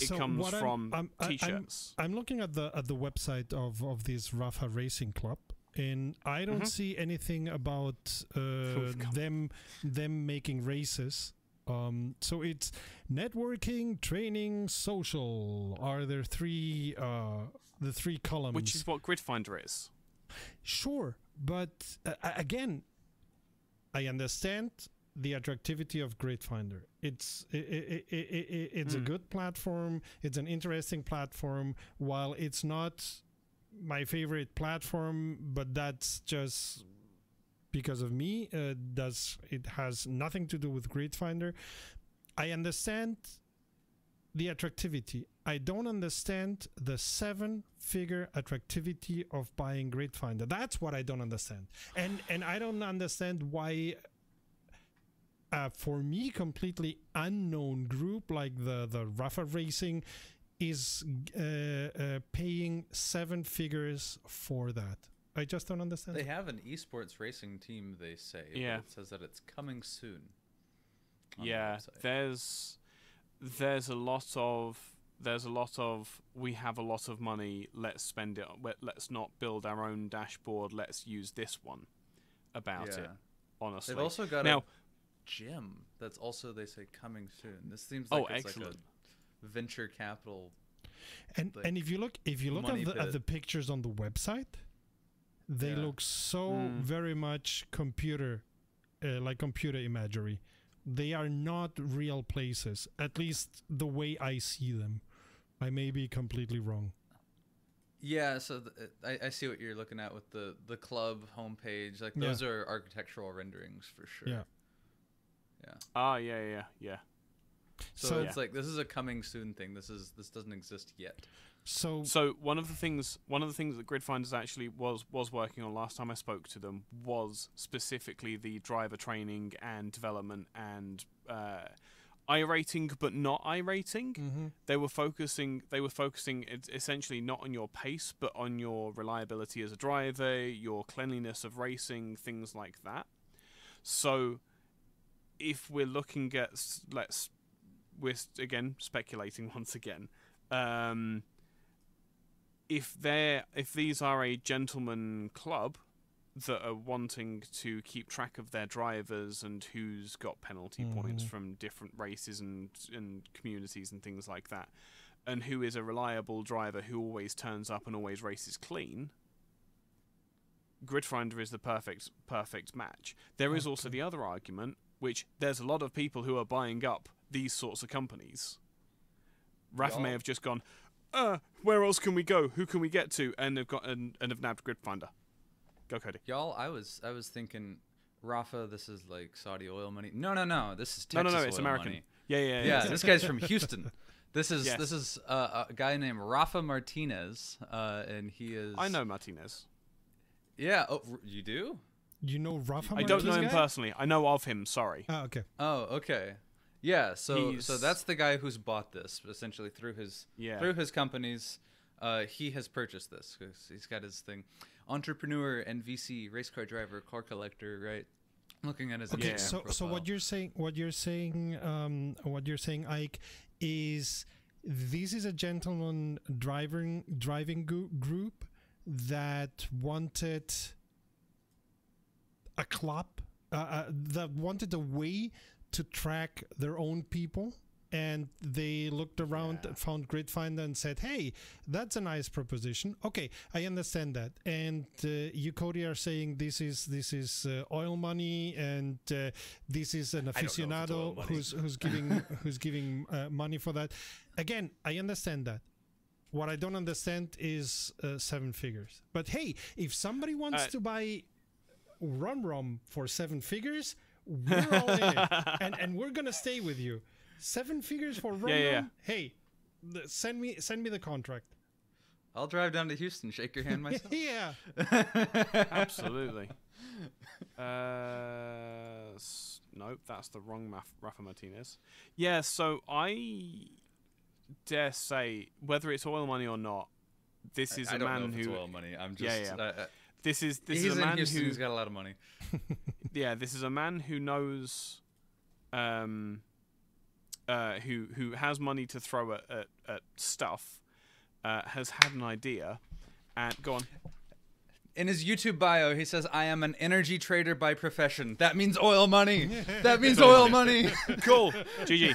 It so comes from I'm, I'm, t-shirts. I'm, I'm looking at the at the website of of this Rafa Racing Club, and I don't mm-hmm. see anything about uh, oh, them them making races. Um, so it's networking, training, social. Are there three uh, the three columns? Which is what Gridfinder is. Sure. But uh, again, I understand the attractivity of Gridfinder. It's it, it, it, it, it's mm. a good platform. It's an interesting platform. While it's not my favorite platform, but that's just because of me. Uh, does it has nothing to do with Gridfinder. I understand the attractivity. I don't understand the seven-figure attractivity of buying Gridfinder. That's what I don't understand. And and I don't understand why, uh, for me, completely unknown group like the, the Rafa Racing is uh, uh, paying seven figures for that. I just don't understand. They have an esports racing team, they say. Yeah. It says that it's coming soon. Yeah, the there's... There's a lot of there's a lot of we have a lot of money. Let's spend it. Let's not build our own dashboard. Let's use this one. About yeah. it, honestly. They've also got now, a gym that's also they say coming soon. This seems like oh, it's excellent. Like a venture capital. And like, and if you look if you look at the, at the pictures on the website, they yeah. look so mm. very much computer, uh, like computer imagery. They are not real places, at least the way I see them. I may be completely wrong. Yeah, so the, I, I see what you're looking at with the, the club homepage. Like, those yeah. are architectural renderings for sure. Yeah. Yeah. Ah, yeah, yeah, yeah. So, so it's yeah. like, this is a coming soon thing. This is this doesn't exist yet. So so one of the things one of the things that Gridfinders actually was was working on last time I spoke to them was specifically the driver training and development and uh, iRating, but not iRating. Mm-hmm. They were focusing they were focusing essentially not on your pace, but on your reliability as a driver, your cleanliness of racing, things like that. So if we're looking at let's we're again speculating once again. Um, If they're if these are a gentleman club that are wanting to keep track of their drivers and who's got penalty mm. points from different races and and communities and things like that, and who is a reliable driver who always turns up and always races clean, Gridfinder is the perfect perfect match. There okay. is also the other argument, which there's a lot of people who are buying up these sorts of companies. Rafa may have just gone, uh, where else can we go? Who can we get to? And they've got and, and have nabbed Gridfinder. Go, Cody. Y'all, I was I was thinking, Rafa, this is like Saudi oil money. No, no, no. This is Texas. No, no, no. It's American. Money. Yeah, yeah, yeah. Yeah, this guy's from Houston. This is yes. this is uh, a guy named Rafa Martinez, uh, and he is. I know Martinez. Yeah. Oh, you do? You know Rafa? I Martinez don't know him guy? personally. I know of him. Sorry. Oh, okay. Oh, okay. Yeah. So He's... so that's the guy who's bought this essentially through his yeah. through his companies. Uh, he has purchased this. He's got his thing. Entrepreneur and V C, race car driver, car collector, right? Looking at his. Okay. Yeah. So profile. so what you're saying, what you're saying, um, what you're saying, Ike, is this is a gentleman driving driving group that wanted a club, uh, uh, that wanted a way to track their own people, and they looked around yeah. and found Gridfinder and said, hey, that's a nice proposition. Okay, I understand that. And uh, you, Cody, are saying this is this is uh, oil money, and uh, this is an aficionado who's who's giving who's giving uh, money for that. Again, I understand that. What I don't understand is uh, seven figures. But hey, if somebody wants uh, to buy WromComms for seven figures, we're all in it, and and we're gonna stay with you. Seven figures for WromComms. Yeah, yeah. Hey, send me send me the contract. I'll drive down to Houston, shake your hand myself. Yeah, absolutely. Uh, nope, that's the wrong Rafa Martinez. Yeah, so I dare say whether it's oil money or not, this is I, I a don't man know if who it's oil money. I'm just yeah, yeah. Uh, uh, this is this he's is a man Houston, who, who's got a lot of money. Yeah, this is a man who knows, um, uh, who who has money to throw at at, at stuff, uh, has had an idea, and go on. In his YouTube bio, he says, "I am an energy trader by profession." That means oil money. That means oil money. Cool. G G.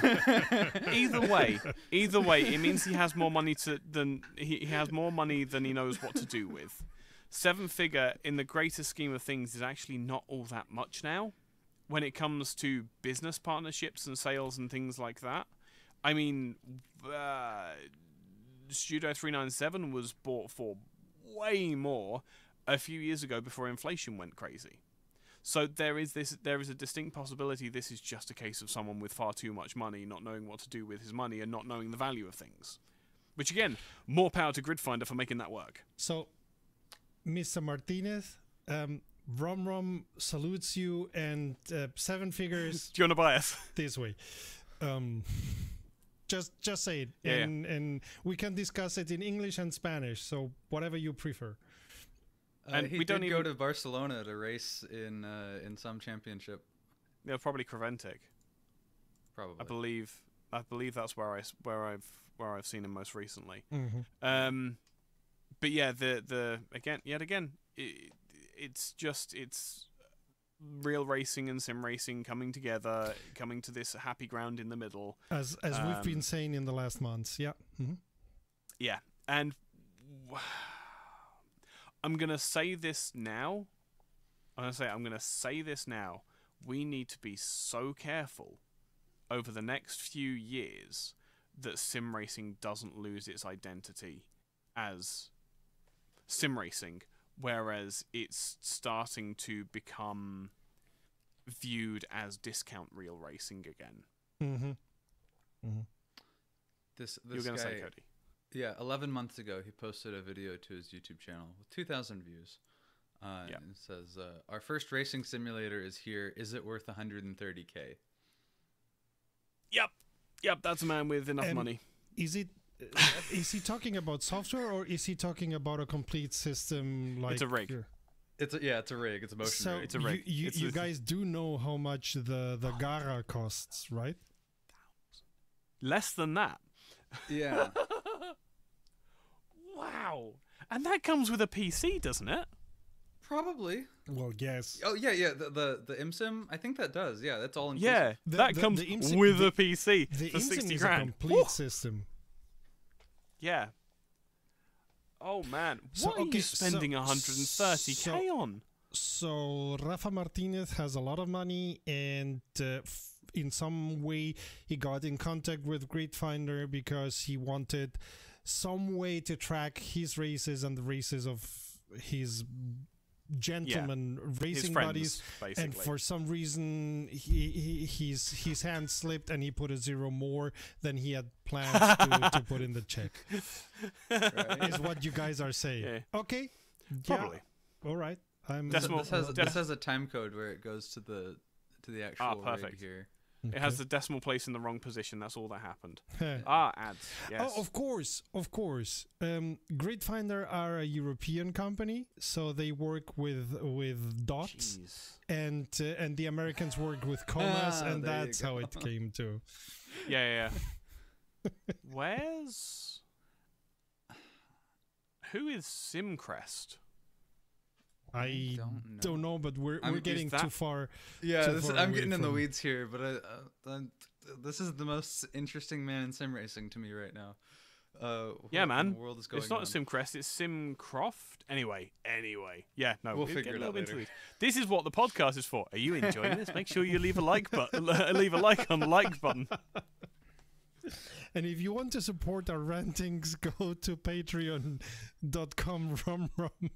Either way, either way, it means he has more money to than he, he has more money than he knows what to do with. Seven figure in the greater scheme of things is actually not all that much now when it comes to business partnerships and sales and things like that. I mean, uh, Studio three ninety-seven was bought for way more a few years ago before inflation went crazy. So there is this, there is a distinct possibility this is just a case of someone with far too much money not knowing what to do with his money and not knowing the value of things. Which again, more power to Gridfinder for making that work. So Mister Martinez, um, WromComms salutes you, and uh, seven figures. Do you want to buy us this way? Um, just, just say it, yeah, and yeah. and we can discuss it in English and Spanish, so whatever you prefer. Uh, and he we did don't even go to Barcelona to race in uh, in some championship. Yeah, probably Creventic. Probably. I believe I believe that's where I where I've where I've seen him most recently. Mm-hmm. Um. But yeah, the the again, yet again, it, it's just it's real racing and sim racing coming together, coming to this happy ground in the middle. As as um, we've been saying in the last months, yeah, mm-hmm. yeah. And I'm gonna say this now. I'm gonna say I'm gonna say this now. We need to be so careful over the next few years that sim racing doesn't lose its identity as sim racing, whereas it's starting to become viewed as discount reel racing again. Mm-hmm. Mm-hmm. This, this You're going to say, Cody. Yeah, eleven months ago, he posted a video to his YouTube channel with two thousand views. Uh, yeah. And it says, uh, our first racing simulator is here. Is it worth one hundred thirty K? Yep. Yep, that's a man with enough and money. Is it? Is he talking about software, or is he talking about a complete system? Like it's a rig. It's a, yeah, it's a rig. It's a motion so rig. It's a rig. You, you, it's you guys do know how much the the Gara costs, right? Less than that. Yeah. Wow. And that comes with a P C, doesn't it? Probably. Well, yes. Oh yeah, yeah. The the, the ImSim, I think that does. Yeah, that's all. Inclusive. Yeah, the, that the, comes the ImSim, with the, a P C the for ImSim sixty is grand. A complete Ooh. system. Yeah. Oh man, what so, okay, are you spending so, one hundred thirty K so, on? So Rafa Martinez has a lot of money, and uh, f in some way he got in contact with Gridfinder because he wanted some way to track his races and the races of his gentlemen yeah. racing friends, buddies, basically. And for some reason he, he his his hand slipped and he put a zero more than he had planned to, to put in the check. Right. Is what you guys are saying? Yeah. Okay, probably. Yeah. All right. I'm decimal, this, has, this has a time code where it goes to the to the actual. Ah, perfect. Rig here. Okay. It has the decimal place in the wrong position. That's all that happened. ah, ads. Yes. Oh, of course, of course. Um, Gridfinder are a European company, so they work with with dots, Jeez. and uh, and the Americans work with commas, ah, and that's how it came to. Yeah, yeah. yeah. Where's who is Simcrest? I don't know. don't know, but we're, we're getting too far. Yeah, too this far is, I'm getting in the weeds here, but I, uh, this is the most interesting man in sim racing to me right now. Uh, yeah, man. The world is going it's not on. Simcrest, it's Simcroft. Anyway, anyway. Yeah, no, we'll, we'll figure it out later. Into this is what the podcast is for. Are you enjoying this? Make sure you leave a like button. Leave a like on the like button. And if you want to support our rantings, go to patreon dot com rom rom.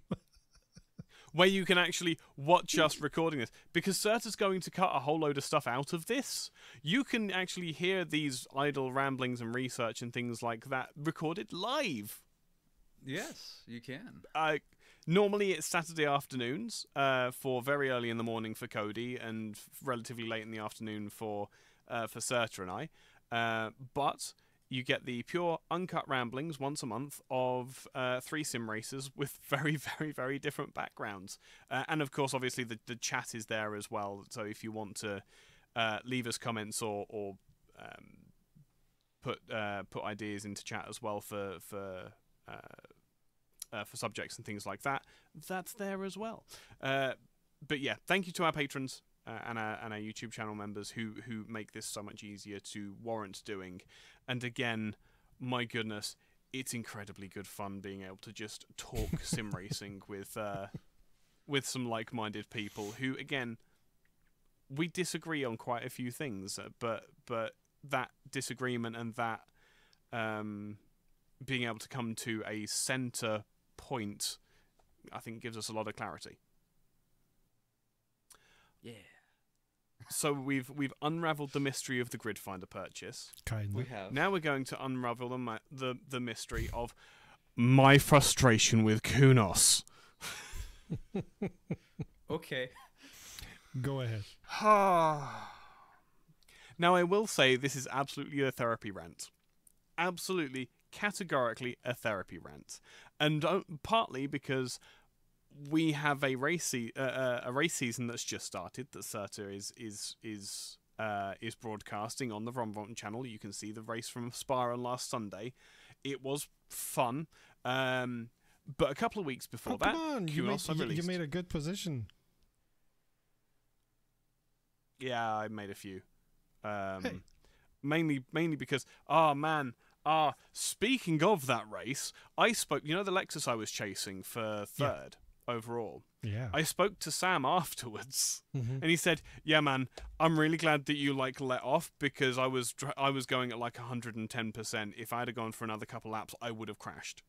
Where you can actually watch us recording this. Because Serta's going to cut a whole load of stuff out of this. You can actually hear these idle ramblings and research and things like that recorded live. Yes, you can. Uh, normally it's Saturday afternoons uh, for very early in the morning for Cody and relatively late in the afternoon for, uh, for Serta and I. Uh, but you get the pure uncut ramblings once a month of uh, three sim racers with very, very, very different backgrounds. Uh, and of course, obviously, the, the chat is there as well. So if you want to uh, leave us comments or, or um, put uh, put ideas into chat as well for for uh, uh, for subjects and things like that, that's there as well. Uh, but yeah, thank you to our patrons. Uh, and, our, and our YouTube channel members who who make this so much easier to warrant doing. And again, my goodness, it's incredibly good fun being able to just talk sim racing with uh, with some like-minded people who, again, we disagree on quite a few things, but but that disagreement and that um, being able to come to a center point, I think, gives us a lot of clarity. Yeah. So we've we've unravelled the mystery of the Gridfinder purchase. Kind of. We have. Now we're going to unravel the the the mystery of my frustration with Kunos. Okay. Go ahead. Now I will say this is absolutely a therapy rant. Absolutely, categorically a therapy rant, and uh, partly because we have a race uh, a race season that's just started that Serta is is is uh, is broadcasting on the WromComms channel. You can see the race from Spa on last Sunday. It was fun, um, but a couple of weeks before oh, that, come on. You, made, you, you made a good position. Yeah, I made a few, um, hey. mainly mainly because oh man. Ah, uh, speaking of that race, I spoke. You know the Lexus I was chasing for third. Yeah. Overall, yeah, I spoke to Sam afterwards, mm-hmm. and he said, "Yeah, man, I'm really glad that you like let off because I was I was going at like one hundred ten percent. If I had gone for another couple laps, I would have crashed."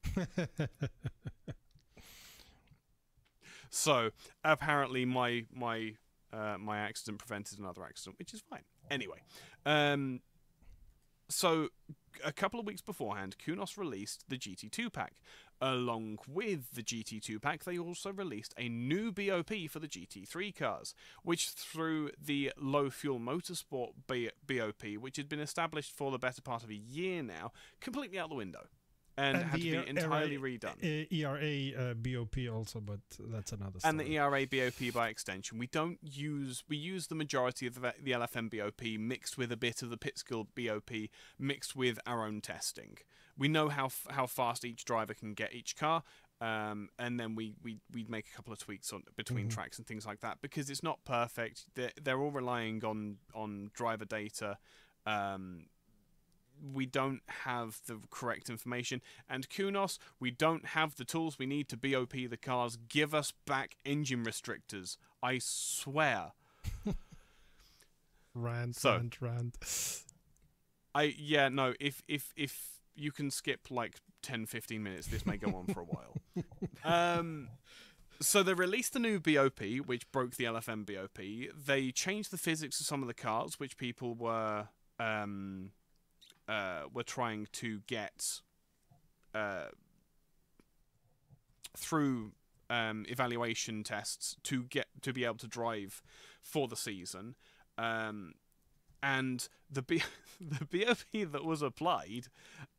So apparently, my my uh, my accident prevented another accident, which is fine. Anyway, um, so a couple of weeks beforehand, Kunos released the G T two pack. Along with the G T two pack, they also released a new B O P for the G T three cars, which through the Low Fuel Motorsport B O P, which had been established for the better part of a year now, completely out the window and, and had to be entirely redone. E R A uh, B O P also, but that's another story. And the E R A B O P by extension. We don't use, we use the majority of the, the L F M B O P mixed with a bit of the pit skill B O P mixed with our own testing. We know how f how fast each driver can get each car, um, and then we we we make a couple of tweaks on between mm-hmm. tracks and things like that because it's not perfect. They're, they're all relying on on driver data. Um, we don't have the correct information, and Kunos, we don't have the tools we need to B O P the cars. Give us back engine restrictors, I swear. Rant, so, rant, rant. I yeah no if if if. you can skip like ten, fifteen minutes. This may go on for a while. Um, so they released a new B O P, which broke the L F M B O P. They changed the physics of some of the cars, which people were um, uh, were trying to get uh, through um, evaluation tests to get to be able to drive for the season. Um, and the B the B O P that was applied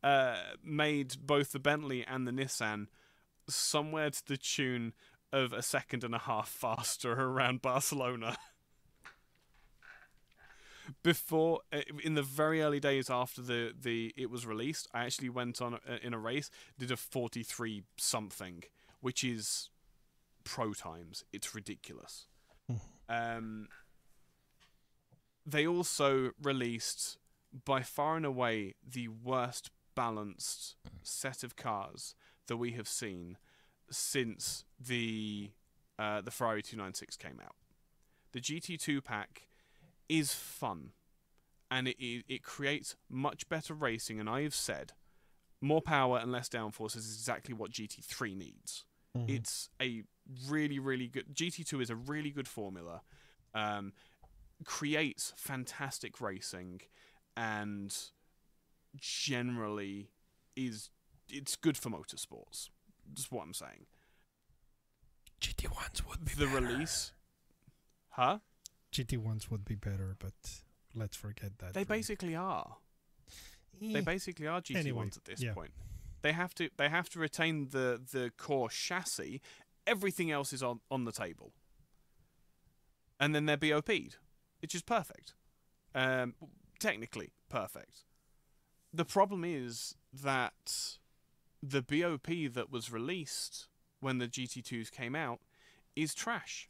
uh, made both the Bentley and the Nissan somewhere to the tune of a second and a half faster around Barcelona. Before, in the very early days after the, the it was released, I actually went on a, in a race, did a forty-three something, which is pro times. It's ridiculous. um, they also released, by far and away, the worst balanced set of cars that we have seen since the uh, the Ferrari two ninety-six came out. The G T two pack is fun, and it, it it creates much better racing. And I have said, more power and less downforce is exactly what G T three needs. Mm-hmm. It's a really, really good G T two is a really good formula. Um, creates fantastic racing, and generally is it's good for motorsports. That's what I'm saying. G T ones would be the better. Release, huh? G T ones would be better, but let's forget that. They really. basically are. Eh. They basically are G T ones anyway, at this yeah. point. They have to. They have to retain the the core chassis. Everything else is on on the table. And then they're B O P'd, which is perfect. Um, technically perfect. The problem is that the B O P that was released when the G T twos came out is trash.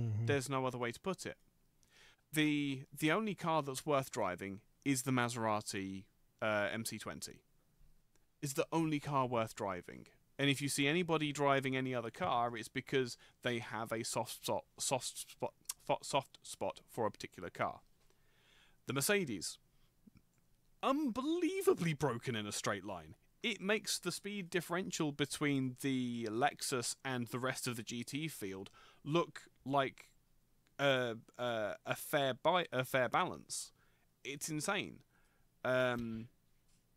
Mm-hmm. There's no other way to put it. The the only car that's worth driving is the Maserati uh, M C twenty. It's the only car worth driving. And if you see anybody driving any other car, it's because they have a soft spot, soft spot, soft spot for a particular car. The Mercedes, unbelievably broken in a straight line. It makes the speed differential between the Lexus and the rest of the G T field look like uh, uh, a fair by a fair balance. It's insane. Um,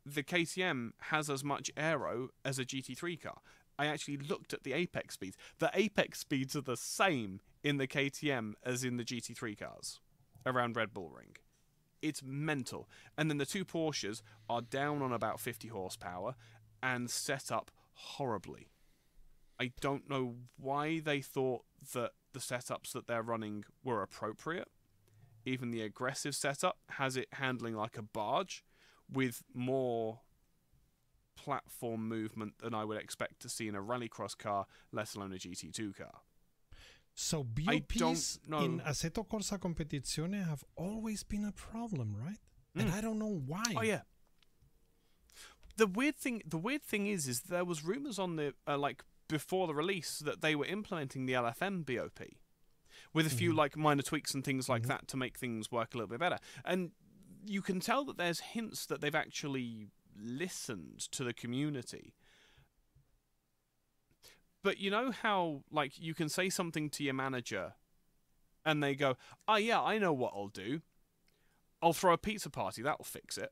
the K T M has as much aero as a G T three car. I actually looked at the apex speeds. The apex speeds are the same in the K T M as in the G T three cars around Red Bull Ring. It's mental. And then the two Porsches are down on about fifty horsepower and set up horribly. I don't know why they thought that the setups that they're running were appropriate. Even the aggressive setup has it handling like a barge, with more platform movement than I would expect to see in a rallycross car, let alone a G T two car. So B O Ps in Assetto Corsa Competizione have always been a problem, right? Mm. And I don't know why. Oh yeah. The weird thing, the weird thing is, is there was rumors on the uh, like before the release that they were implementing the L F M B O P with a mm. few like minor tweaks and things like mm. that to make things work a little bit better. And you can tell that there's hints that they've actually listened to the community. But you know how, like, you can say something to your manager and they go, oh, yeah, I know what I'll do. I'll throw a pizza party. That'll fix it.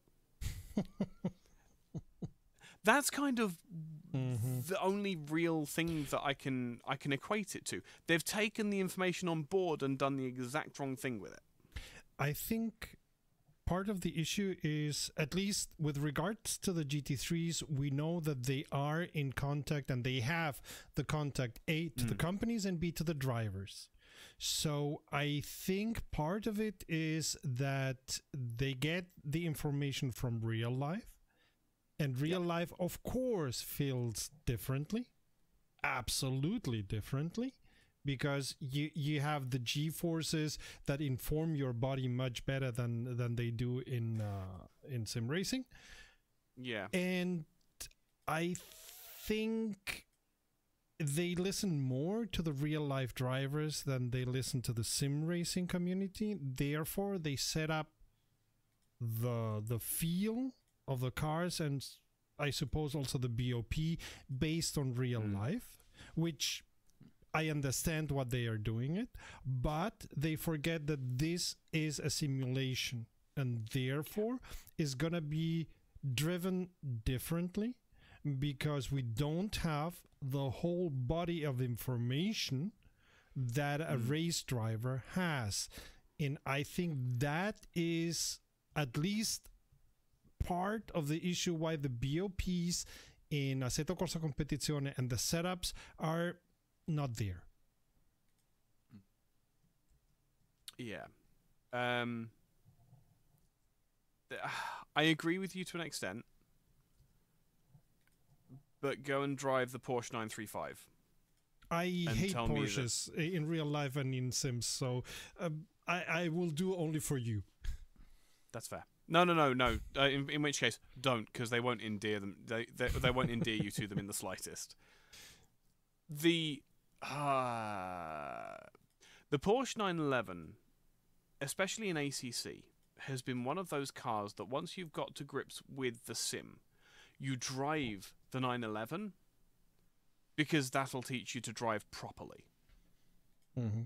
That's kind of mm-hmm. the only real thing that I can, I can equate it to. They've taken the information on board and done the exact wrong thing with it. I think... part of the issue is, at least with regards to the G T threes, we know that they are in contact and they have the contact A to mm. the companies and B to the drivers. So I think part of it is that they get the information from real life, and real yep. life, of course, feels differently, absolutely differently. Because you you have the G-forces that inform your body much better than than they do in uh, in sim racing. Yeah, and I think they listen more to the real life drivers than they listen to the sim racing community. Therefore, they set up the the feel of the cars and I suppose also the B O P based on real mm. life, which I understand what they are doing it, but they forget that this is a simulation and therefore is going to be driven differently, because we don't have the whole body of information that a mm. race driver has. And I think that is at least part of the issue why the B O Ps in Assetto Corsa Competizione and the setups are not there. Yeah. Um, I agree with you to an extent, but go and drive the Porsche nine three five. I hate Porsches in real life and in Sims, so um, I, I will do only for you. That's fair. No, no, no, no. Uh, in, in which case, don't, because they won't endear them. They they, they won't endear you to them in the slightest. The uh, the Porsche nine eleven, especially in A C C, has been one of those cars that once you've got to grips with the sim, you drive the nine eleven. Because that'll teach you to drive properly. Mm-hmm.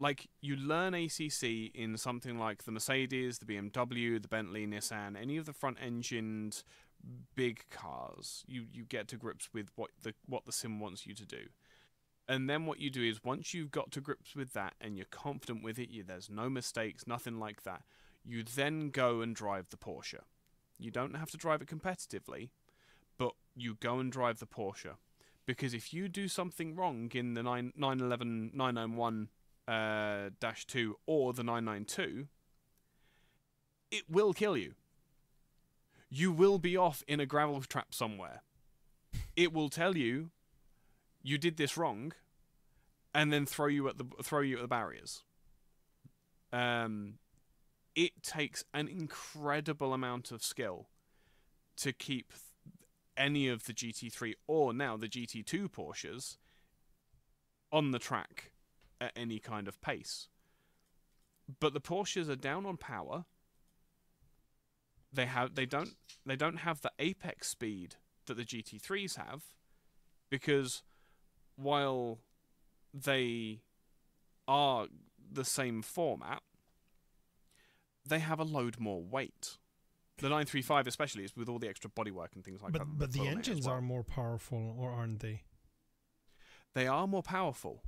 Like, you learn A C C in something like the Mercedes, the B M W, the Bentley, Nissan, any of the front-engined big cars. You you get to grips with what the what the sim wants you to do. And then what you do is, once you've got to grips with that and you're confident with it, you, there's no mistakes, nothing like that, you then go and drive the Porsche. You don't have to drive it competitively, but you go and drive the Porsche. Because if you do something wrong in the nine eleven, nine ninety-one, uh, dash two, or the nine ninety-two, it will kill you. You will be off in a gravel trap somewhere. It will tell you you did this wrong, and then throw you at the throw you at the barriers. Um, it takes an incredible amount of skill to keep any of the G T three or now the G T two Porsches on the track at any kind of pace. But the Porsches are down on power. They have they don't they don't have the apex speed that the G T threes have, because while they are the same format, they have a load more weight. The nine three five especially is with all the extra bodywork and things like but, that. But the engines well. are more powerful, or aren't they? They are more powerful,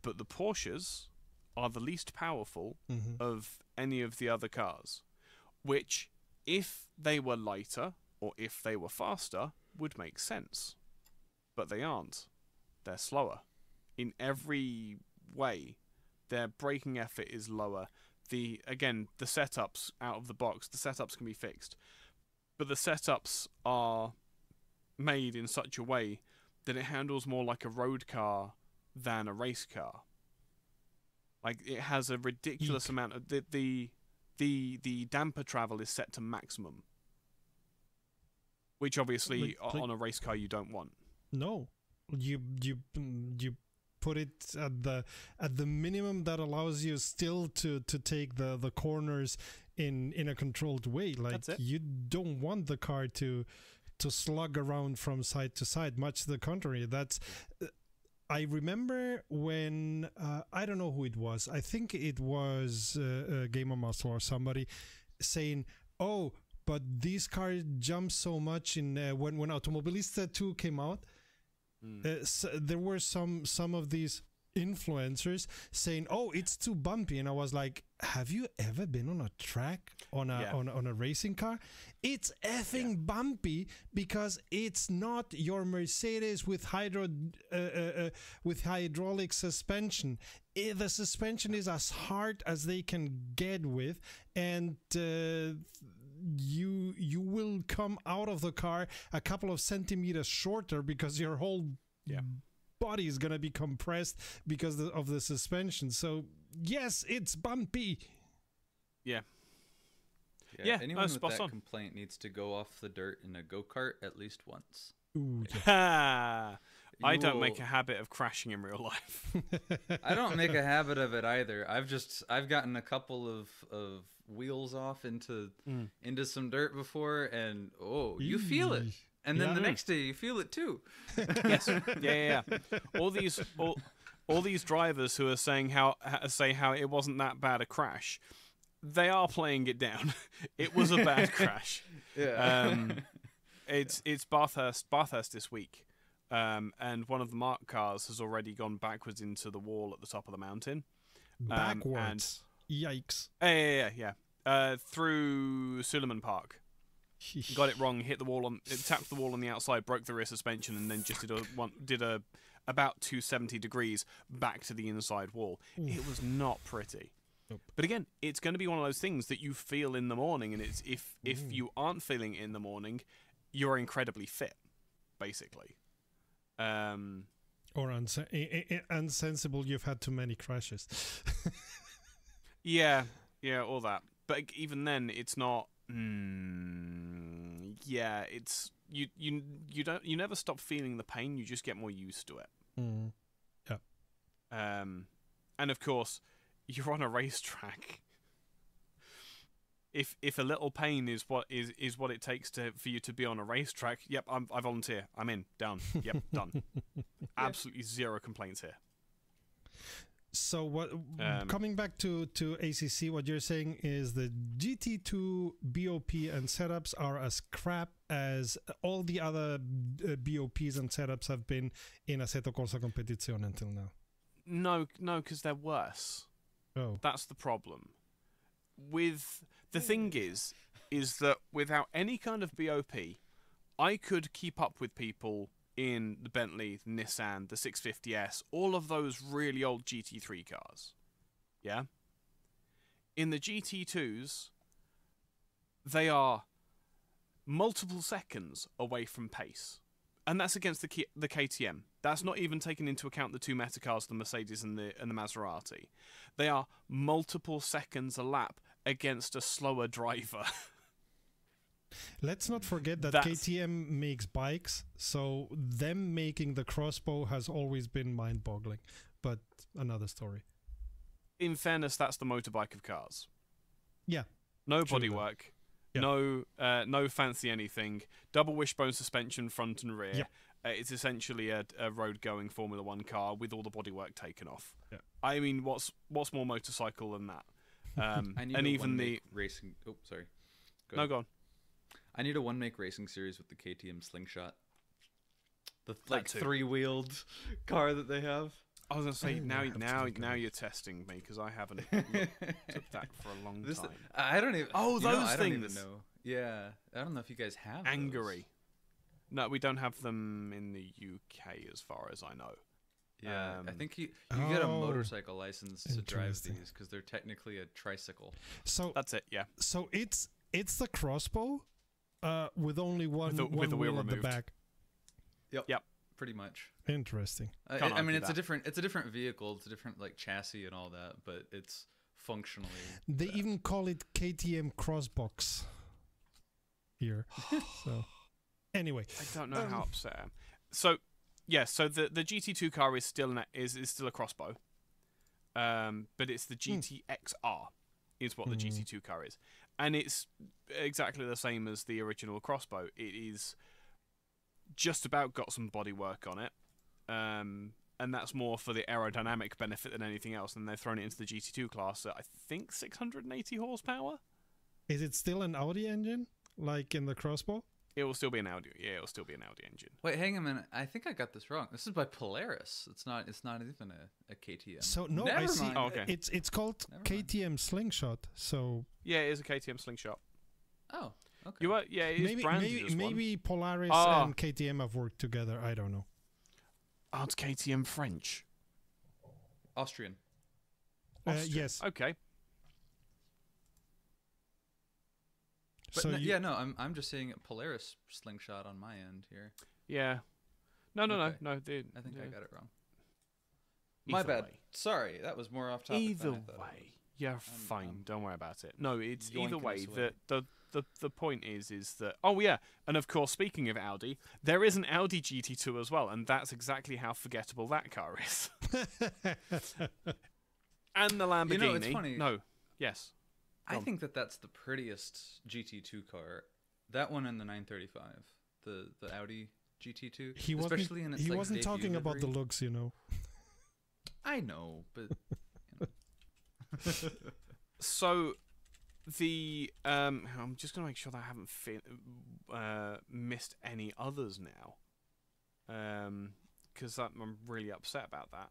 but the Porsches are the least powerful mm-hmm. of any of the other cars, which, if they were lighter or if they were faster, would make sense. But they aren't. They're slower. In every way, their braking effort is lower. The again, the setups out of the box, the setups can be fixed, but the setups are made in such a way that it handles more like a road car than a race car. Like, it has a ridiculous Eek. amount of the, the the the damper travel is set to maximum, which obviously like, on a race car you don't want. No, you you you. Put it at the at the minimum that allows you still to to take the the corners in in a controlled way. Like, you don't want the car to to slug around from side to side. Much to the contrary. That's I remember when uh, I don't know who it was. I think it was uh, Gamer Muscle or somebody saying, "Oh, but these cars jump so much." In uh, when when Automobilista two came out. Uh, so there were some some of these influencers saying, "Oh, it's too bumpy," and I was like, "Have you ever been on a track on a yeah. on, on a racing car? It's effing yeah. bumpy because it's not your Mercedes with hydro uh, uh, uh, with hydraulic suspension. It, the suspension is as hard as they can get with, and uh, you you will come out of the car a couple of centimeters shorter because your whole yeah. body is going to be compressed because of the suspension. So yes, it's bumpy." Yeah. Yeah. yeah anyone with that on. complaint needs to go off the dirt in a go-kart at least once. Ooh, yeah. I don't will... make a habit of crashing in real life. I don't make a habit of it either. I've just I've gotten a couple of of wheels off into mm. into some dirt before, and oh, you feel it. And then yeah, the next day you feel it too. Yes. Yeah, yeah, yeah. All these all, all these drivers who are saying how say how it wasn't that bad a crash, they are playing it down. It was a bad crash. Yeah. Um, it's yeah. it's Bathurst Bathurst this week. Um, and one of the marked cars has already gone backwards into the wall at the top of the mountain. Um, backwards. And, Yikes. Yeah, yeah, yeah. yeah. Uh, through Suleiman Park. Got it wrong, hit the wall on it, tapped the wall on the outside, broke the rear suspension, and then just did a one did a about two seventy degrees back to the inside wall. Oof. It was not pretty. Nope. But again, it's going to be one of those things that you feel in the morning, and it's if mm. if you aren't feeling it in the morning, you're incredibly fit, basically. Um, or unse- insensible. You've had too many crashes. yeah, yeah, all that. But even then, it's not. Mm, yeah, it's you. You you don't. You never stop feeling the pain. You just get more used to it. Mm. Yeah. Um, and of course, you're on a racetrack. If if a little pain is what is is what it takes to for you to be on a racetrack, yep, I'm, I volunteer. I'm in. Down. Yep, done. Absolutely zero complaints here. So what? Um, coming back to to A C C, what you're saying is the G T two B O P and setups are as crap as all the other uh, B O Ps and setups have been in Assetto Corsa Competizione until now. No, no, because they're worse. Oh, that's the problem. With the thing is, is that without any kind of B O P, I could keep up with people in the Bentley, the Nissan, the six fifty S, all of those really old G T three cars. Yeah? In the G T twos, they are multiple seconds away from pace. And that's against the K the K T M. That's not even taking into account the two meta cars, the Mercedes and the and the Maserati. They are multiple seconds a lap against a slower driver. Let's not forget that that's... K T M makes bikes, so them making the crossbow has always been mind-boggling. But another story. In fairness, that's the motorbike of cars. Yeah. No bodywork. Yep. No, uh, no fancy anything. Double wishbone suspension, front and rear. Yep. Uh, it's essentially a, a road-going Formula One car with all the bodywork taken off. Yep. I mean, what's what's more motorcycle than that? Um, I need and a even the racing. Oh, sorry. Go no, ahead. go on. I need a one-make racing series with the K T M Slingshot, the like three-wheeled car that they have. I was gonna say now, now, now you're testing me because I haven't looked at that for a long this, time. I don't even. Oh, those know, I things. Don't even know. Yeah, I don't know if you guys have Angry. Those. No, we don't have them in the U K as far as I know. Yeah, um, I think you, you oh, get a motorcycle license to drive these because they're technically a tricycle. So that's it. Yeah. So it's it's the crossbow, uh, with only one with the, one with the wheel, wheel at the back. Yep. Yep. Pretty much. Interesting. Uh, I mean, it's that. a different, it's a different vehicle, it's a different like chassis and all that, but it's functionally. They bad. even call it K T M Crossbox here. So, anyway, I don't know um, how upset I am. So, yeah, so the the G T two car is still an, is is still a crossbow, um, but it's the G T X R is what mm. the G T two car is, and it's exactly the same as the original crossbow. It is. Just about got some bodywork on it, um, and that's more for the aerodynamic benefit than anything else. And they're throwing it into the G T two class at I think six hundred eighty horsepower. Is it still an Audi engine, like in the crossbow? It will still be an Audi. Yeah, it will still be an Audi engine. Wait, hang a minute. I think I got this wrong. This is by Polaris. It's not. It's not even a, a K T M. So no, Never I see. Oh, okay. It's it's called Never K T M mind. Slingshot. So yeah, it is a K T M Slingshot. Oh. Okay. You are, yeah, it maybe, is branded maybe, as one. Maybe Polaris oh. and K T M have worked together. I don't know. Aren't K T M French? Austrian. Austrian. Uh, yes. Okay. But so no, yeah, no, I'm I'm just seeing Polaris Slingshot on my end here. Yeah. No, no, okay. no, no. Dude, I think yeah. I got it wrong. Either my bad. Way. Sorry, that was more off topic. Either than I way, you're I'm, fine. I'm don't worry about it. No, it's either way that the. The, the point is is that oh yeah and of course speaking of Audi, there is an Audi G T two as well, and that's exactly how forgettable that car is. And the Lamborghini. You know, it's funny. No yes I um, think that that's the prettiest G T two car. That one and the nine thirty-five, the the Audi G T two. He especially wasn't, in its, he like, wasn't talking livery. About the looks, you know. I know, but. You know. So, the um, I'm just gonna make sure that I haven't fi uh, missed any others now, um, because I'm really upset about that.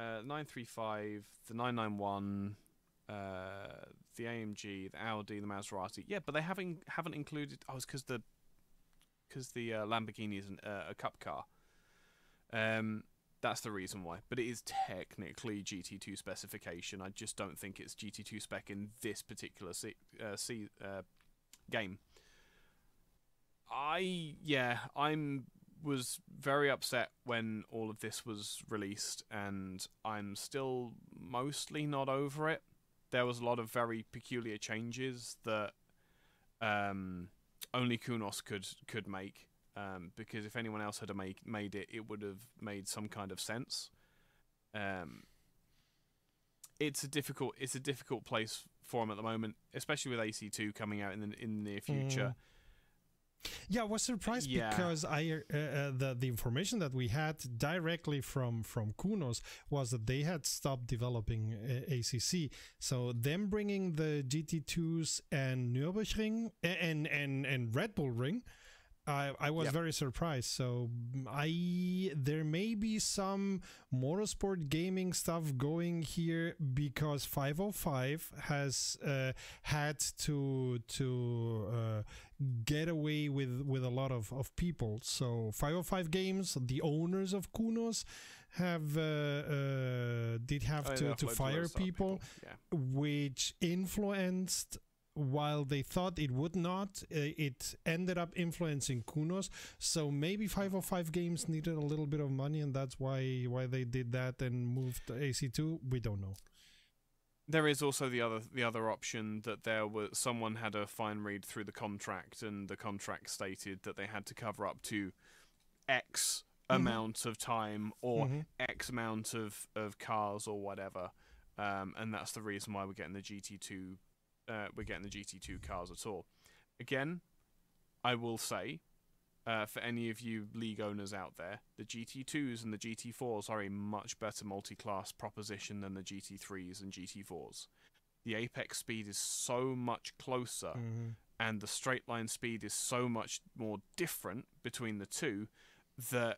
Uh, nine thirty-five, the nine ninety-one. Uh, the A M G, the Audi, the Maserati, yeah, but they haven't haven't included. Oh, it's because the because the uh, Lamborghini isn't uh, a cup car. Um, that's the reason why. But it is technically G T two specification. I just don't think it's G T two spec in this particular C, uh, C uh, game. I yeah, I'm was very upset when all of this was released, and I'm still mostly not over it. There was a lot of very peculiar changes that um, only Kunos could could make, um, because if anyone else had make, made it, it would have made some kind of sense. Um, it's a difficult it's a difficult place for him at the moment, especially with A C two coming out in the, in the near future. Mm. Yeah, I was surprised yeah. because I uh, uh, the the information that we had directly from from Kunos was that they had stopped developing uh, A C C. So them bringing the G T twos and Nürburgring and and and Red Bull Ring, I I was yep. very surprised. So I there may be some motorsport gaming stuff going here, because five oh five has uh, had to to uh, get away with with a lot of of people. So five oh five Games, the owners of Kunos, have uh, uh, did have oh, to, to fire people, people. Yeah. which influenced. While they thought it would not, uh, it ended up influencing Kunos. So maybe five oh five Games needed a little bit of money, and that's why why they did that and moved to A C two. We don't know. There is also the other the other option that there was someone had a fine read through the contract, and the contract stated that they had to cover up to X mm-hmm. amount of time or mm-hmm. X amount of of cars or whatever, um, and that's the reason why we're getting the G T two. Uh, we're getting the G T two cars at all. Again, I will say, uh, for any of you league owners out there, the G T twos and the G T fours are a much better multi-class proposition than the G T threes and G T fours. The apex speed is so much closer, mm-hmm. and the straight line speed is so much more different between the two, that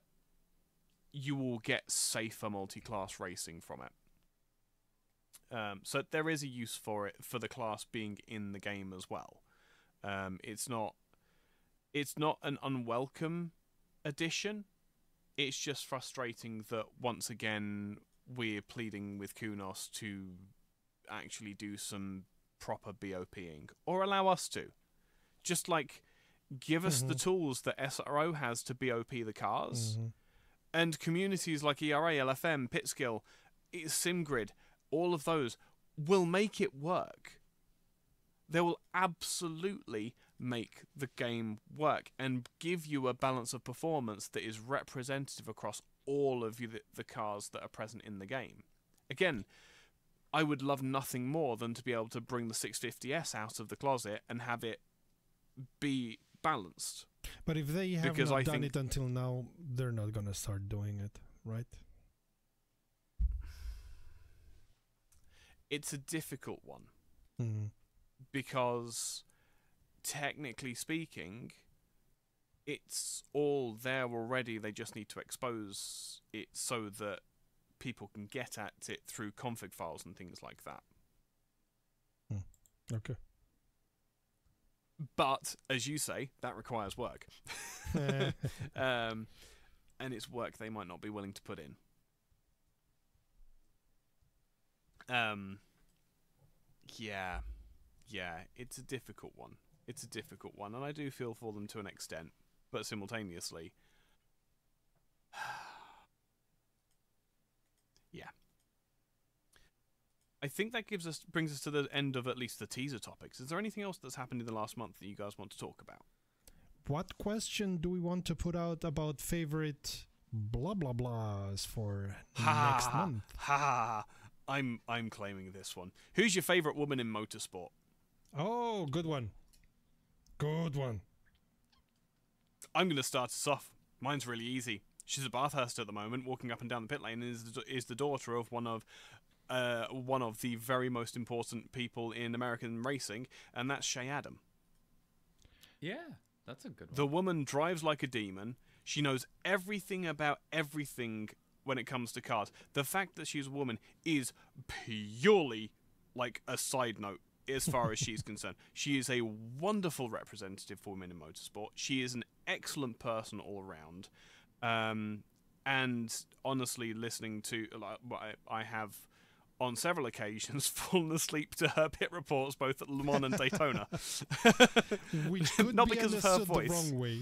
you will get safer multi-class racing from it. Um, so there is a use for it, for the class being in the game as well. Um, it's not, it's not an unwelcome addition. It's just frustrating that once again we're pleading with Kunos to actually do some proper BOPing, or allow us to. Just like, give us mm-hmm. the tools that S R O has to BOP the cars, mm-hmm. and communities like E R A, L F M, Pitskill, SimGrid. All of those will make it work. They will absolutely make the game work and give you a balance of performance that is representative across all of you, the, the cars that are present in the game. Again, I would love nothing more than to be able to bring the six fifty S out of the closet and have it be balanced. But if they have not I done it until now, they're not going to start doing it, right? It's a difficult one, mm-hmm. because technically speaking, it's all there already. They just need to expose it so that people can get at it through config files and things like that. Mm. Okay. But, as you say, that requires work. um, and it's work they might not be willing to put in. Um, yeah, yeah, it's a difficult one. It's a difficult one, and I do feel for them to an extent, but simultaneously, yeah. I think that gives us brings us to the end of at least the teaser topics. Is there anything else that's happened in the last month that you guys want to talk about? What question do we want to put out about favorite blah blah blahs for ha, next month? Ha. I'm I'm claiming this one. Who's your favorite woman in motorsport? Oh, good one. Good one. I'm gonna start us off. Mine's really easy. She's at Bathurst at the moment, walking up and down the pit lane, and is the, is the daughter of one of uh, one of the very most important people in American racing, and that's Shay Adam. Yeah, that's a good one. The woman drives like a demon. She knows everything about everything when it comes to cars. The fact that she's a woman is purely like a side note as far as she's concerned. She is a wonderful representative for women in motorsport. She is an excellent person all around. Um, and honestly, listening to, like, I, I have on several occasions fallen asleep to her pit reports, both at Le Mans and Daytona. Which could not be because of her voice. The wrong way.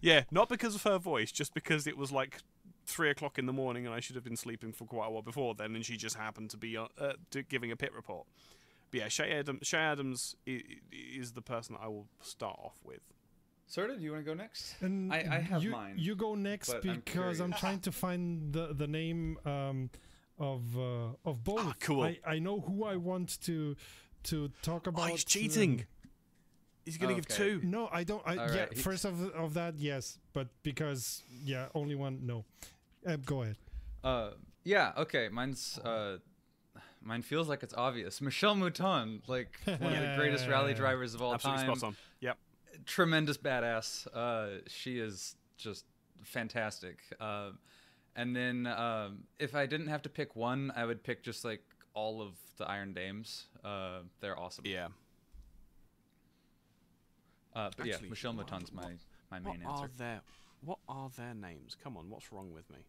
Yeah, not because of her voice, just because it was like three o'clock in the morning, and I should have been sleeping for quite a while before then, and she just happened to be uh, uh, giving a pit report. But yeah, Shay Adam, Shay Adams is, is the person that I will start off with. Sorted, do you want to go next? And I, I have you, mine. You go next because I'm, I'm trying to find the the name um, of uh, of both. Ah, cool. I, I know who I want to to talk about. Oh, he's cheating. Uh, he's gonna okay. give two. No, I don't. I, yeah, right. First of of that, yes, but because yeah, only one. No, uh, go ahead. Uh, yeah. Okay, mine's. Uh, Mine feels like it's obvious. Michèle Mouton, like one yeah. of the greatest rally drivers of all Absolutely time. Spot on. Yep. Tremendous badass. Uh, she is just fantastic. Uh, and then um, if I didn't have to pick one, I would pick just like all of the Iron Dames. Uh, they're awesome. Yeah. Uh, but Actually, yeah, Michelle Mouton's my my main what answer. Are their, what are their names? Come on, what's wrong with me?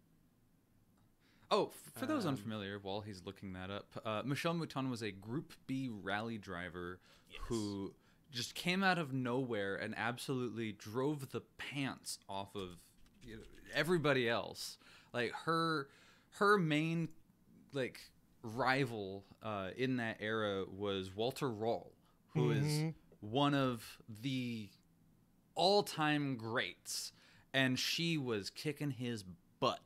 Oh, for those um, unfamiliar, while he's looking that up, uh, Michèle Mouton was a Group B rally driver yes. who just came out of nowhere and absolutely drove the pants off of you know, everybody else. Like her, her main like rival uh, in that era was Walter Roll, who mm-hmm. is one of the all-time greats, and she was kicking his butt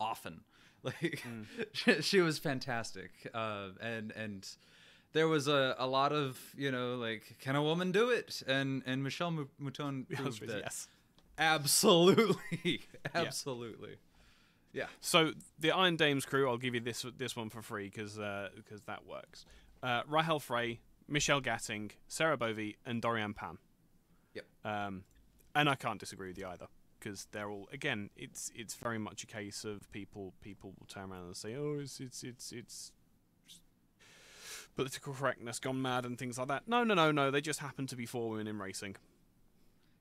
often. Like mm. she, she was fantastic, uh, and and there was a a lot of you know like can a woman do it? And and Michèle Mouton proved that. Yes, absolutely, absolutely, yeah. yeah. So the Iron Dames crew, I'll give you this this one for free because because uh, that works. Uh, Rahel Frey, Michelle Gatting, Sarah Bovey, and Doriane Pin. Yep. Um, and I can't disagree with you either. Because they're all again, it's it's very much a case of people people will turn around and say, oh, it's it's it's it's political correctness gone mad and things like that. No, no, no, no. They just happen to be four women in racing.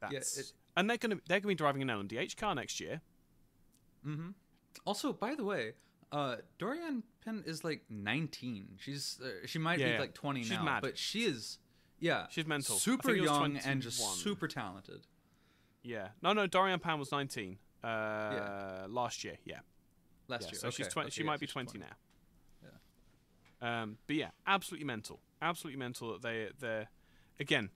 That's yeah, it, and they're gonna they're gonna be driving an L M D H car next year. Mm-hmm. Also, by the way, uh, Doriane Pin is like nineteen. She's uh, she might yeah, be like twenty she's now, mad. But she is yeah, she's mental, super young and just super talented. Yeah. No, no, Doriane Pin was nineteen uh, yeah. last year, yeah. Last yeah, year, so okay. she's twenty, okay, she yeah, might so be twenty, twenty now. Yeah. Um, but yeah, absolutely mental. Absolutely mental that they, they're... Again,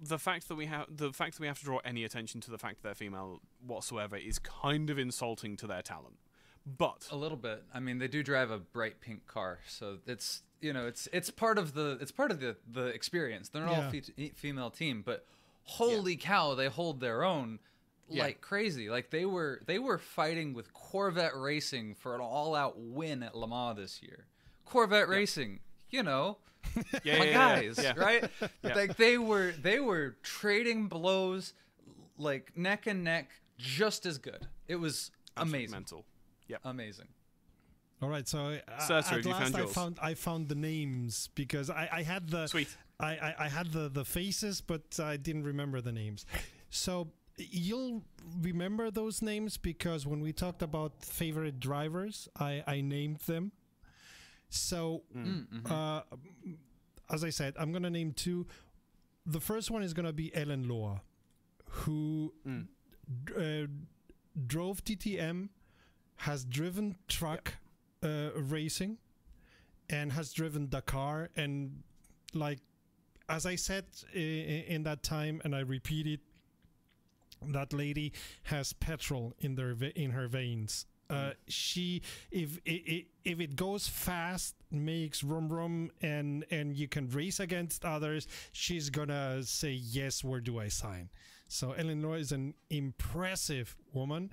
the fact that we have the fact that we have to draw any attention to the fact that they're female whatsoever is kind of insulting to their talent. But... A little bit. I mean, they do drive a bright pink car, so it's, you know, it's it's part of the, it's part of the, the experience. They're not yeah. all fe female team, but... Holy yeah. cow! They hold their own like yeah. crazy. Like they were, they were fighting with Corvette Racing for an all-out win at Le Mans this year. Corvette yeah. Racing, you know, yeah, my yeah, guys, yeah. right? Yeah. Like they were, they were trading blows, like neck and neck, just as good. It was Absolute amazing. Mental, yeah, amazing. All right, so uh, at last I found I found the names because I I had the Sweet. I, I, I had the, the faces, but I didn't remember the names. So you'll remember those names because when we talked about favorite drivers, I, I named them. So mm. Mm-hmm. uh, as I said, I'm going to name two. The first one is going to be Ellen Loa, who mm. uh, drove T T M, has driven truck yep. uh, racing, and has driven Dakar and like... As I said in that time, and I repeat it, that lady has petrol in their in her veins, Uh, she, if it if it goes fast, makes vroom vroom, and and you can race against others, she's gonna say yes. Where do I sign? So Eleanor is an impressive woman.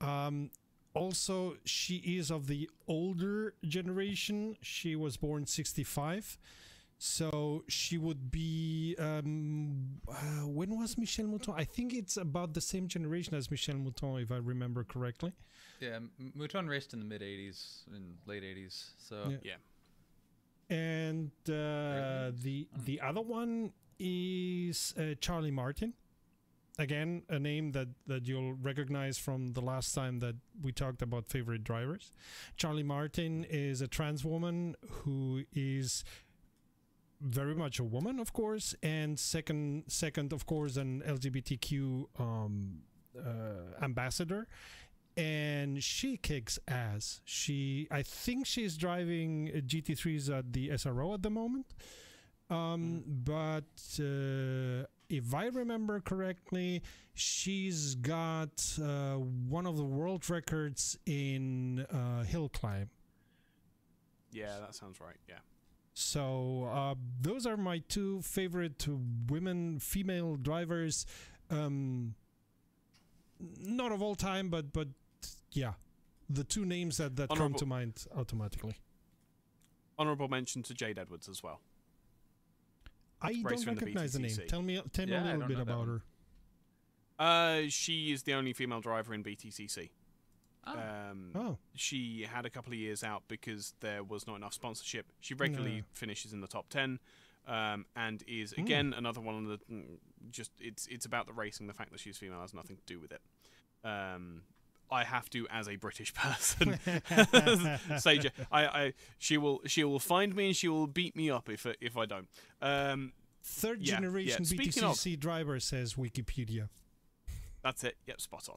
Um, also, she is of the older generation. She was born sixty-five, so she would be. Um, uh, when was Michèle Mouton? I think it's about the same generation as Michèle Mouton, if I remember correctly. Yeah, Mouton raced in the mid eighties and late eighties. So yeah, yeah. And uh, the the other one is uh, Charlie Martin. Again, a name that, that you'll recognize from the last time that we talked about favorite drivers. Charlie Martin is a trans woman who is very much a woman, of course, and second, second of course, an L G B T Q um, uh, ambassador. And she kicks ass. She, I think she's driving G T threes at the S R O at the moment. Um, but... Uh, if I remember correctly, she's got uh, one of the world records in uh, hill climb. Yeah, that sounds right, yeah. So uh, those are my two favorite women, female drivers. Um, not of all time, but, but yeah, the two names that, that come to mind automatically. Honorable mention to Jade Edwards as well. I don't recognize the, the name. Tell me, tell me yeah, a little bit about her. Uh, she is the only female driver in B T C C. Oh. Um, oh. She had a couple of years out because there was not enough sponsorship. She regularly no. finishes in the top ten, um, and is again mm. another one of the just. It's it's about the racing. The fact that she's female has nothing to do with it. Um, I have to, as a British person, say I, I, she will, she will find me and she will beat me up if, if I don't. Um, Third yeah, generation yeah. B T C C of, driver, says Wikipedia. That's it. Yep, spot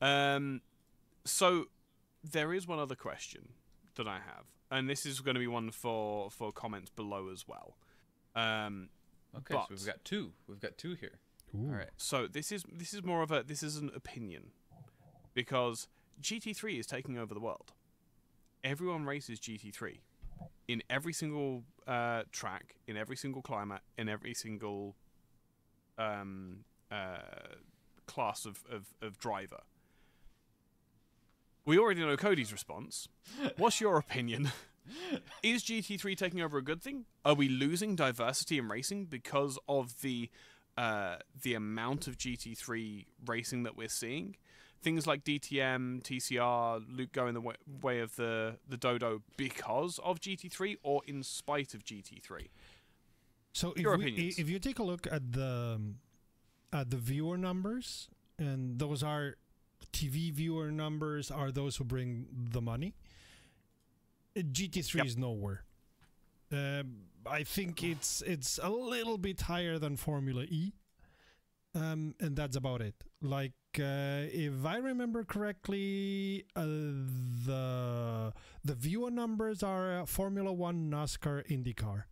on. Um, so there is one other question that I have, and this is going to be one for for comments below as well. Um, okay, but, so we've got two. We've got two here. Ooh. All right. So this is this is more of a this is an opinion. Because G T three is taking over the world. Everyone races G T three. In every single uh, track, in every single climate, in every single um, uh, class of, of, of driver. We already know Cody's response. What's your opinion? Is G T three taking over a good thing? Are we losing diversity in racing because of the uh, the amount of G T three racing that we're seeing? Things like D T M, T C R, Luke go in the way, way of the, the dodo because of G T three or in spite of G T three? So Your if, we, if you take a look at the, at the viewer numbers, and those are T V viewer numbers are those who bring the money, G T three yep. is nowhere. Uh, I think it's, it's a little bit higher than Formula E. Um, and that's about it. Like, uh, if I remember correctly, uh, the the viewer numbers are uh, Formula One, NASCAR, IndyCar.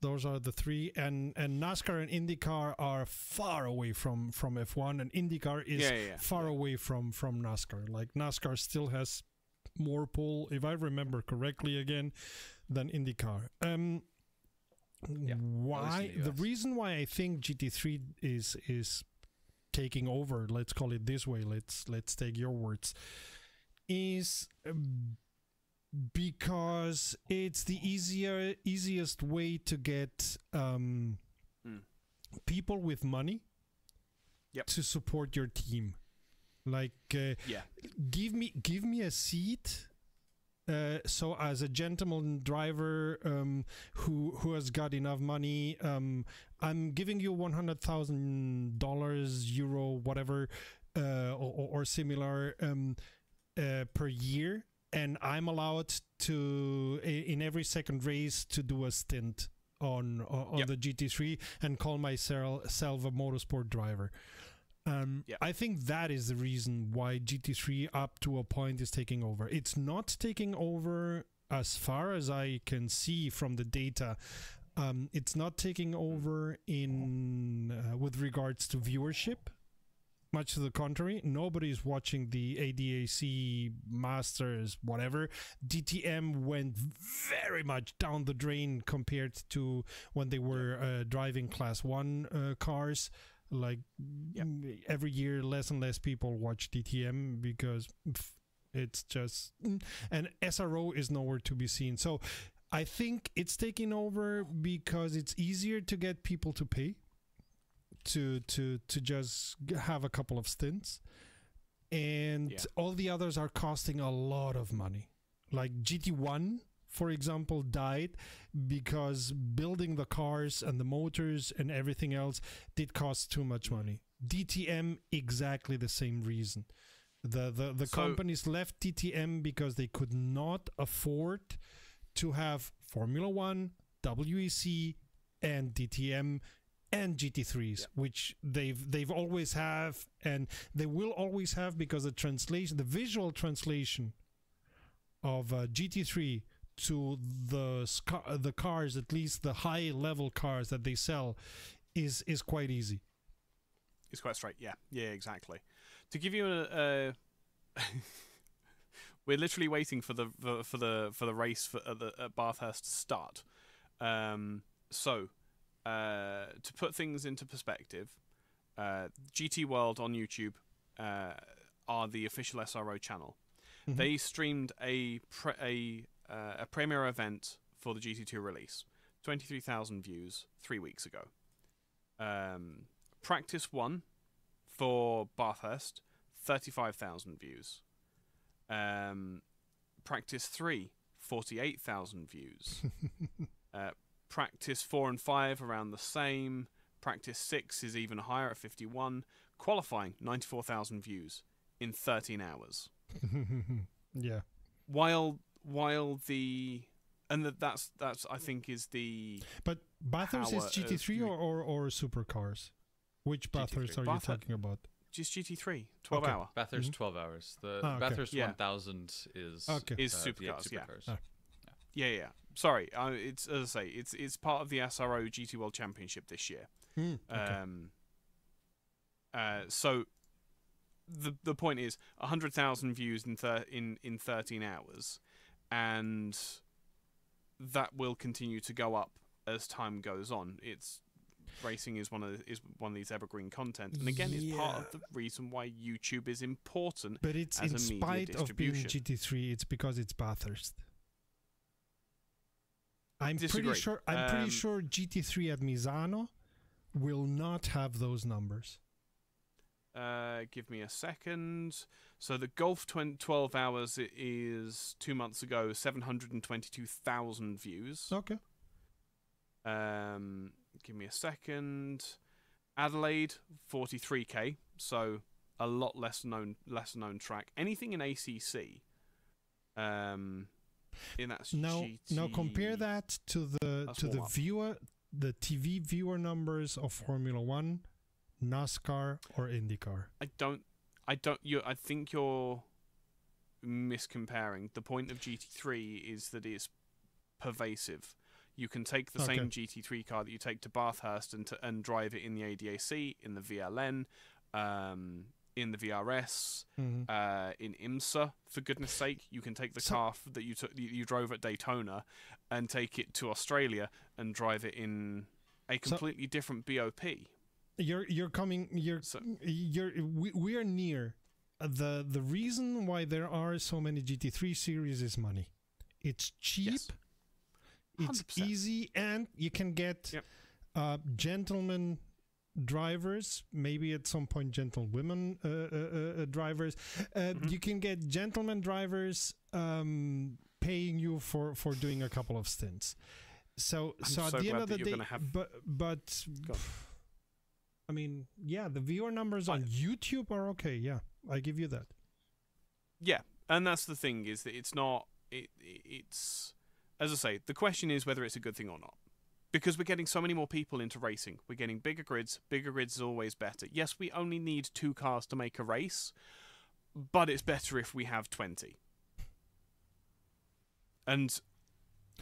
Those are the three, and and NASCAR and IndyCar are far away from from F one, and IndyCar is yeah, yeah, yeah. far yeah. away from from NASCAR. Like NASCAR still has more pull, if I remember correctly, again, than IndyCar. Um, yeah, why the, the reason why I think G T three is is taking over, let's call it this way, let's let's take your words, is because it's the easier easiest way to get um mm. people with money yep. to support your team. Like uh, yeah give me give me a seat. Uh, so as a gentleman driver um, who who has got enough money, um, I'm giving you one hundred thousand dollars, euro, whatever, uh, or, or similar um, uh, per year, and I'm allowed to in every second race to do a stint on on yep. the G T three and call myself a motorsport driver. Um, yeah. I think that is the reason why G T three up to a point is taking over. It's not taking over, as far as I can see from the data, um, it's not taking over in uh, with regards to viewership. Much to the contrary, nobody's watching the A D A C Masters, whatever. D T M went very much down the drain compared to when they were uh, driving class one uh, cars. Like yeah. every year, less and less people watch D T M because pff, it's just... And S R O is nowhere to be seen. So I think it's taking over because it's easier to get people to pay. to to to just have a couple of stints, and yeah. all the others are costing a lot of money. Like G T one, for example, died because building the cars and the motors and everything else did cost too much money. D T M, exactly the same reason. The the, the so, companies left D T M because they could not afford to have Formula One, W E C, and D T M and G T threes, yeah. which they've they've always have, and they will always have, because the translation, the visual translation of uh, G T three to the the cars, at least the high level cars that they sell, is is quite easy. It's quite straight, yeah, yeah, exactly. To give you a, a we're literally waiting for the for the for the race for uh, the at Bathurst to start, um, so. Uh, to put things into perspective, uh, G T World on YouTube uh, are the official S R O channel. Mm-hmm. They streamed a pre a, uh, a premiere event for the G T two release, twenty-three thousand views three weeks ago. Um, practice one for Bathurst, thirty-five thousand views. Um, practice three, forty-eight thousand views. uh, Practice four and five around the same. Practice six is even higher at fifty-one. Qualifying, ninety-four thousand views in thirteen hours. Yeah. While while the and the, that's that's I think is the. But Bathurst is G T three or, or or supercars? Which Bathurst are Bathurst, you talking about? Just G T three, twelve okay. hour. Bathurst mm-hmm. twelve hours. The ah, okay. Bathurst yeah. one thousand is okay. is uh, supercars. Yeah. Supercars. yeah. Ah. Yeah, yeah. Sorry, uh, it's as I say, it's it's part of the S R O G T World Championship this year. Mm, okay. Um. Uh. So, the the point is, a hundred thousand views in thir in in thirteen hours, and that will continue to go up as time goes on. It's racing is one of the, is one of these evergreen content, and again, yeah. it's part of the reason why YouTube is important. But it's as in a media spite of being G T three, it's because it's Bathurst. I'm Disagree. pretty sure. I'm um, pretty sure G T three at Misano will not have those numbers. Uh, give me a second. So the Golf twelve hours is two months ago, seven hundred and twenty-two thousand views. Okay. Um, give me a second. Adelaide forty-three k. So a lot less known, less known track. Anything in A C C. Um. And that's now, G T... now compare that to the that's to the up. viewer, the T V viewer numbers of Formula One, NASCAR, or IndyCar. I don't, I don't. You, I think you're miscomparing. The point of G T three is that it's pervasive. You can take the okay. same G T three car that you take to Bathurst and to, and drive it in the A D A C, in the V L N. Um, in the V R S, mm-hmm. uh, in IMSA, for goodness sake. You can take the so, car that you took, you drove at Daytona and take it to Australia and drive it in a completely so, different B O P. You're you're coming you're so, you're we, we are near the the reason why there are so many G T three series is money. It's cheap, yes. it's easy, and you can get yep. uh, gentlemen drivers, maybe at some point gentlewomen uh, uh, uh, drivers. Uh, mm-hmm. You can get gentlemen drivers um, paying you for for doing a couple of stints. So, I'm so at so the end of the day, have... but but pff, I mean, yeah, the viewer numbers on I... YouTube are okay. Yeah, I give you that. Yeah, and that's the thing, is that it's not. It, it's as I say. The question is whether it's a good thing or not. Because we're getting so many more people into racing. We're getting bigger grids. Bigger grids is always better. Yes, we only need two cars to make a race, but it's better if we have twenty. And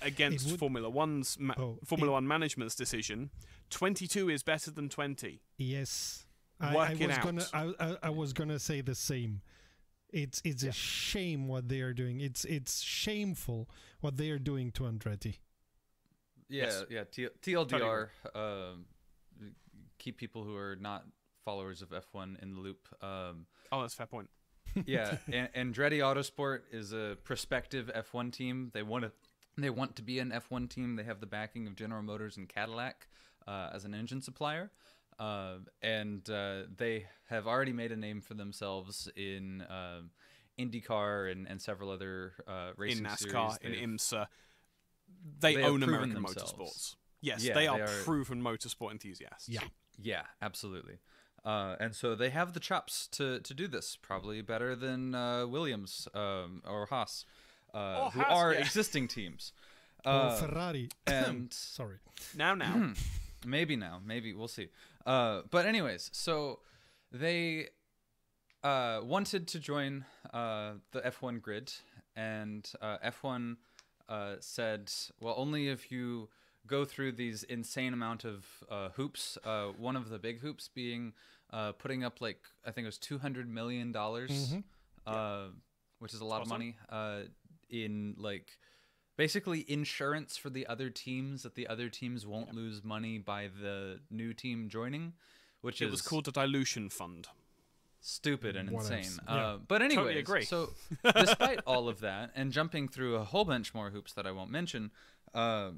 against would, Formula One's ma oh, Formula it, One management's decision, twenty-two is better than twenty. Yes. work I, I it out. Gonna, I, I, I was gonna say the same. It's it's yeah. a shame what they are doing. It's it's shameful what they are doing to Andretti. Yeah, yes. yeah. T L D R, um, keep people who are not followers of F one in the loop. Um, oh, that's a fair point. Yeah, and Andretti Autosport is a prospective F one team. They want to they want to be an F one team. They have the backing of General Motors and Cadillac uh, as an engine supplier. Uh, and uh, they have already made a name for themselves in uh, IndyCar and, and several other uh, racing series. In NASCAR, series. in IMSA. They, they own American themselves. motorsports. Yes, yeah, they, are they are proven motorsport enthusiasts. Yeah, yeah, absolutely. Uh, and so they have the chops to, to do this, probably better than uh, Williams um, or Haas, uh, oh, who Haas, are yeah. existing teams. Uh, oh, Ferrari. And Sorry. Now, now. Maybe now. Maybe. We'll see. Uh, but anyways, so they uh, wanted to join uh, the F one grid, and uh, F one uh, said, well, only if you go through these insane amount of uh, hoops, uh, one of the big hoops being uh, putting up, like, I think it was two hundred million dollars, mm-hmm. uh, yeah. which is a lot That's of awesome. money, uh, in, like... basically insurance for the other teams, that the other teams won't yep. lose money by the new team joining, which it is was called a dilution fund. Stupid and what insane. Yeah. Uh, but anyway, totally agree. So despite all of that, and jumping through a whole bunch more hoops that I won't mention, uh,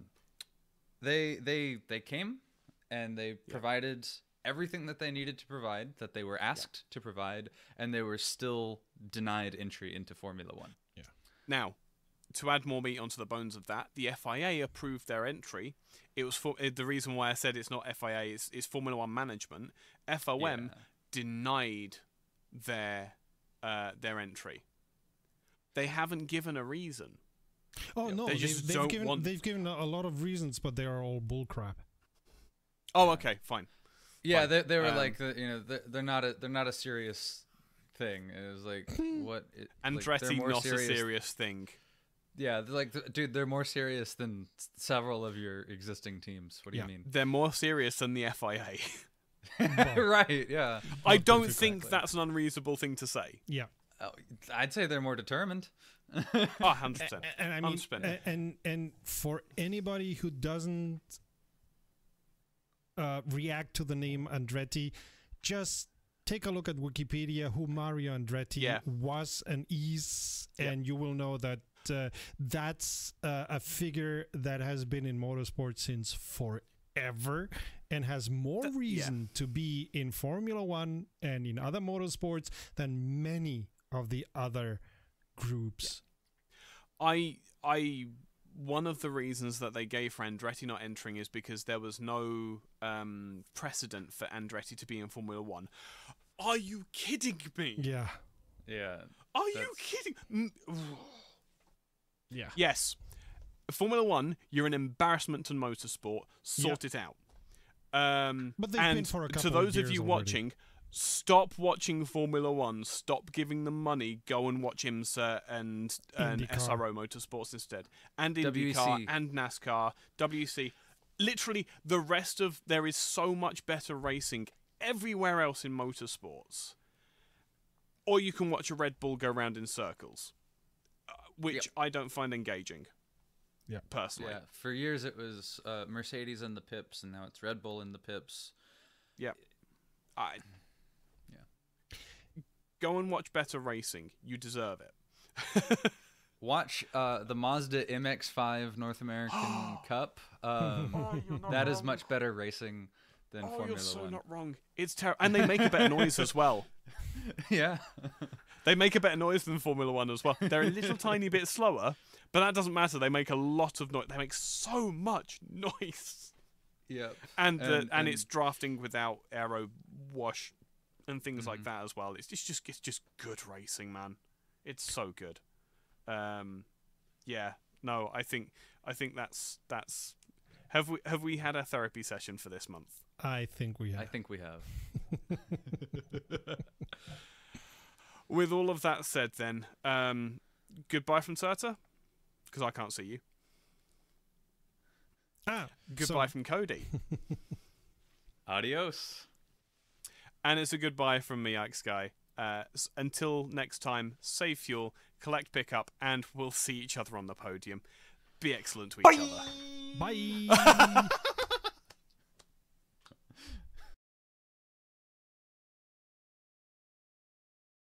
they they they came and they yep. provided everything that they needed to provide, that they were asked yep. to provide, and they were still denied entry into Formula One. Yeah. Now, to add more meat onto the bones of that, the F I A approved their entry. It was for, the reason why I said it's not F I A, it's, it's Formula One management. F O M yeah. denied their uh, their entry. They haven't given a reason. Oh no, they just they've, they've don't given, want... they've given a lot of reasons, but they are all bullcrap. Oh, okay, fine. Yeah, fine. They, they were um, like, you know, they're, they're not a they're not a serious thing. It was like what it, Andretti like, not serious... a serious thing. Yeah, they're like, dude, they're more serious than several of your existing teams. What do yeah. you mean? They're more serious than the F I A. Right, yeah. I don't exactly. think that's an unreasonable thing to say. Yeah. Oh, I'd say they're more determined. Oh, one hundred percent. And, and, I mean, one hundred percent. And, and for anybody who doesn't uh, react to the name Andretti, just... take a look at Wikipedia, who Mario Andretti yeah. was and is, and yep. you will know that uh, that's uh, a figure that has been in motorsport since forever and has more Th reason yeah. to be in Formula One and in other motorsports than many of the other groups. Yeah. I, I, one of the reasons that they gave for Andretti not entering is because there was no um, precedent for Andretti to be in Formula One. Are you kidding me? Yeah. Yeah. Are that's... you kidding? Yeah. Yes. Formula One, you're an embarrassment to motorsport. Sort yeah. it out. Um, but they've and been for a couple to those of, of you already. watching, stop watching Formula One. Stop giving them money. Go and watch IMSA and, and S R O Motorsports instead. And IndyCar and NASCAR, W E C. Literally, the rest of... there is so much better racing everywhere else in motorsports. Or you can watch a Red Bull go round in circles, uh, which yep. I don't find engaging. Yeah, personally. Yeah, for years it was uh, Mercedes in the pips, and now it's Red Bull in the pips. Yeah. I... go and watch better racing. You deserve it. Watch uh, the Mazda M X five North American Cup. Um, oh, that wrong. is much better racing than oh, Formula One. You're so One. not wrong. It's terrible. And they make a better noise as well. Yeah. They make a better noise than Formula One as well. They're a little tiny bit slower, but that doesn't matter. They make a lot of noise. They make so much noise. Yeah. And, and, uh, and, and it's drafting without aero wash and things mm-hmm. like that as well. It's, it's just it's just good racing, man. It's so good. Um, yeah, no, I think I think that's that's. Have we have we had a therapy session for this month? I think we have. I think we have. With all of that said, then um, goodbye from Serta, because I can't see you. Ah, goodbye so. from Cody. Adios. And it's a goodbye from me, Ike Sky. Uh, until next time, save fuel, collect pickup, and we'll see each other on the podium. Be excellent to each Bye. other. Bye!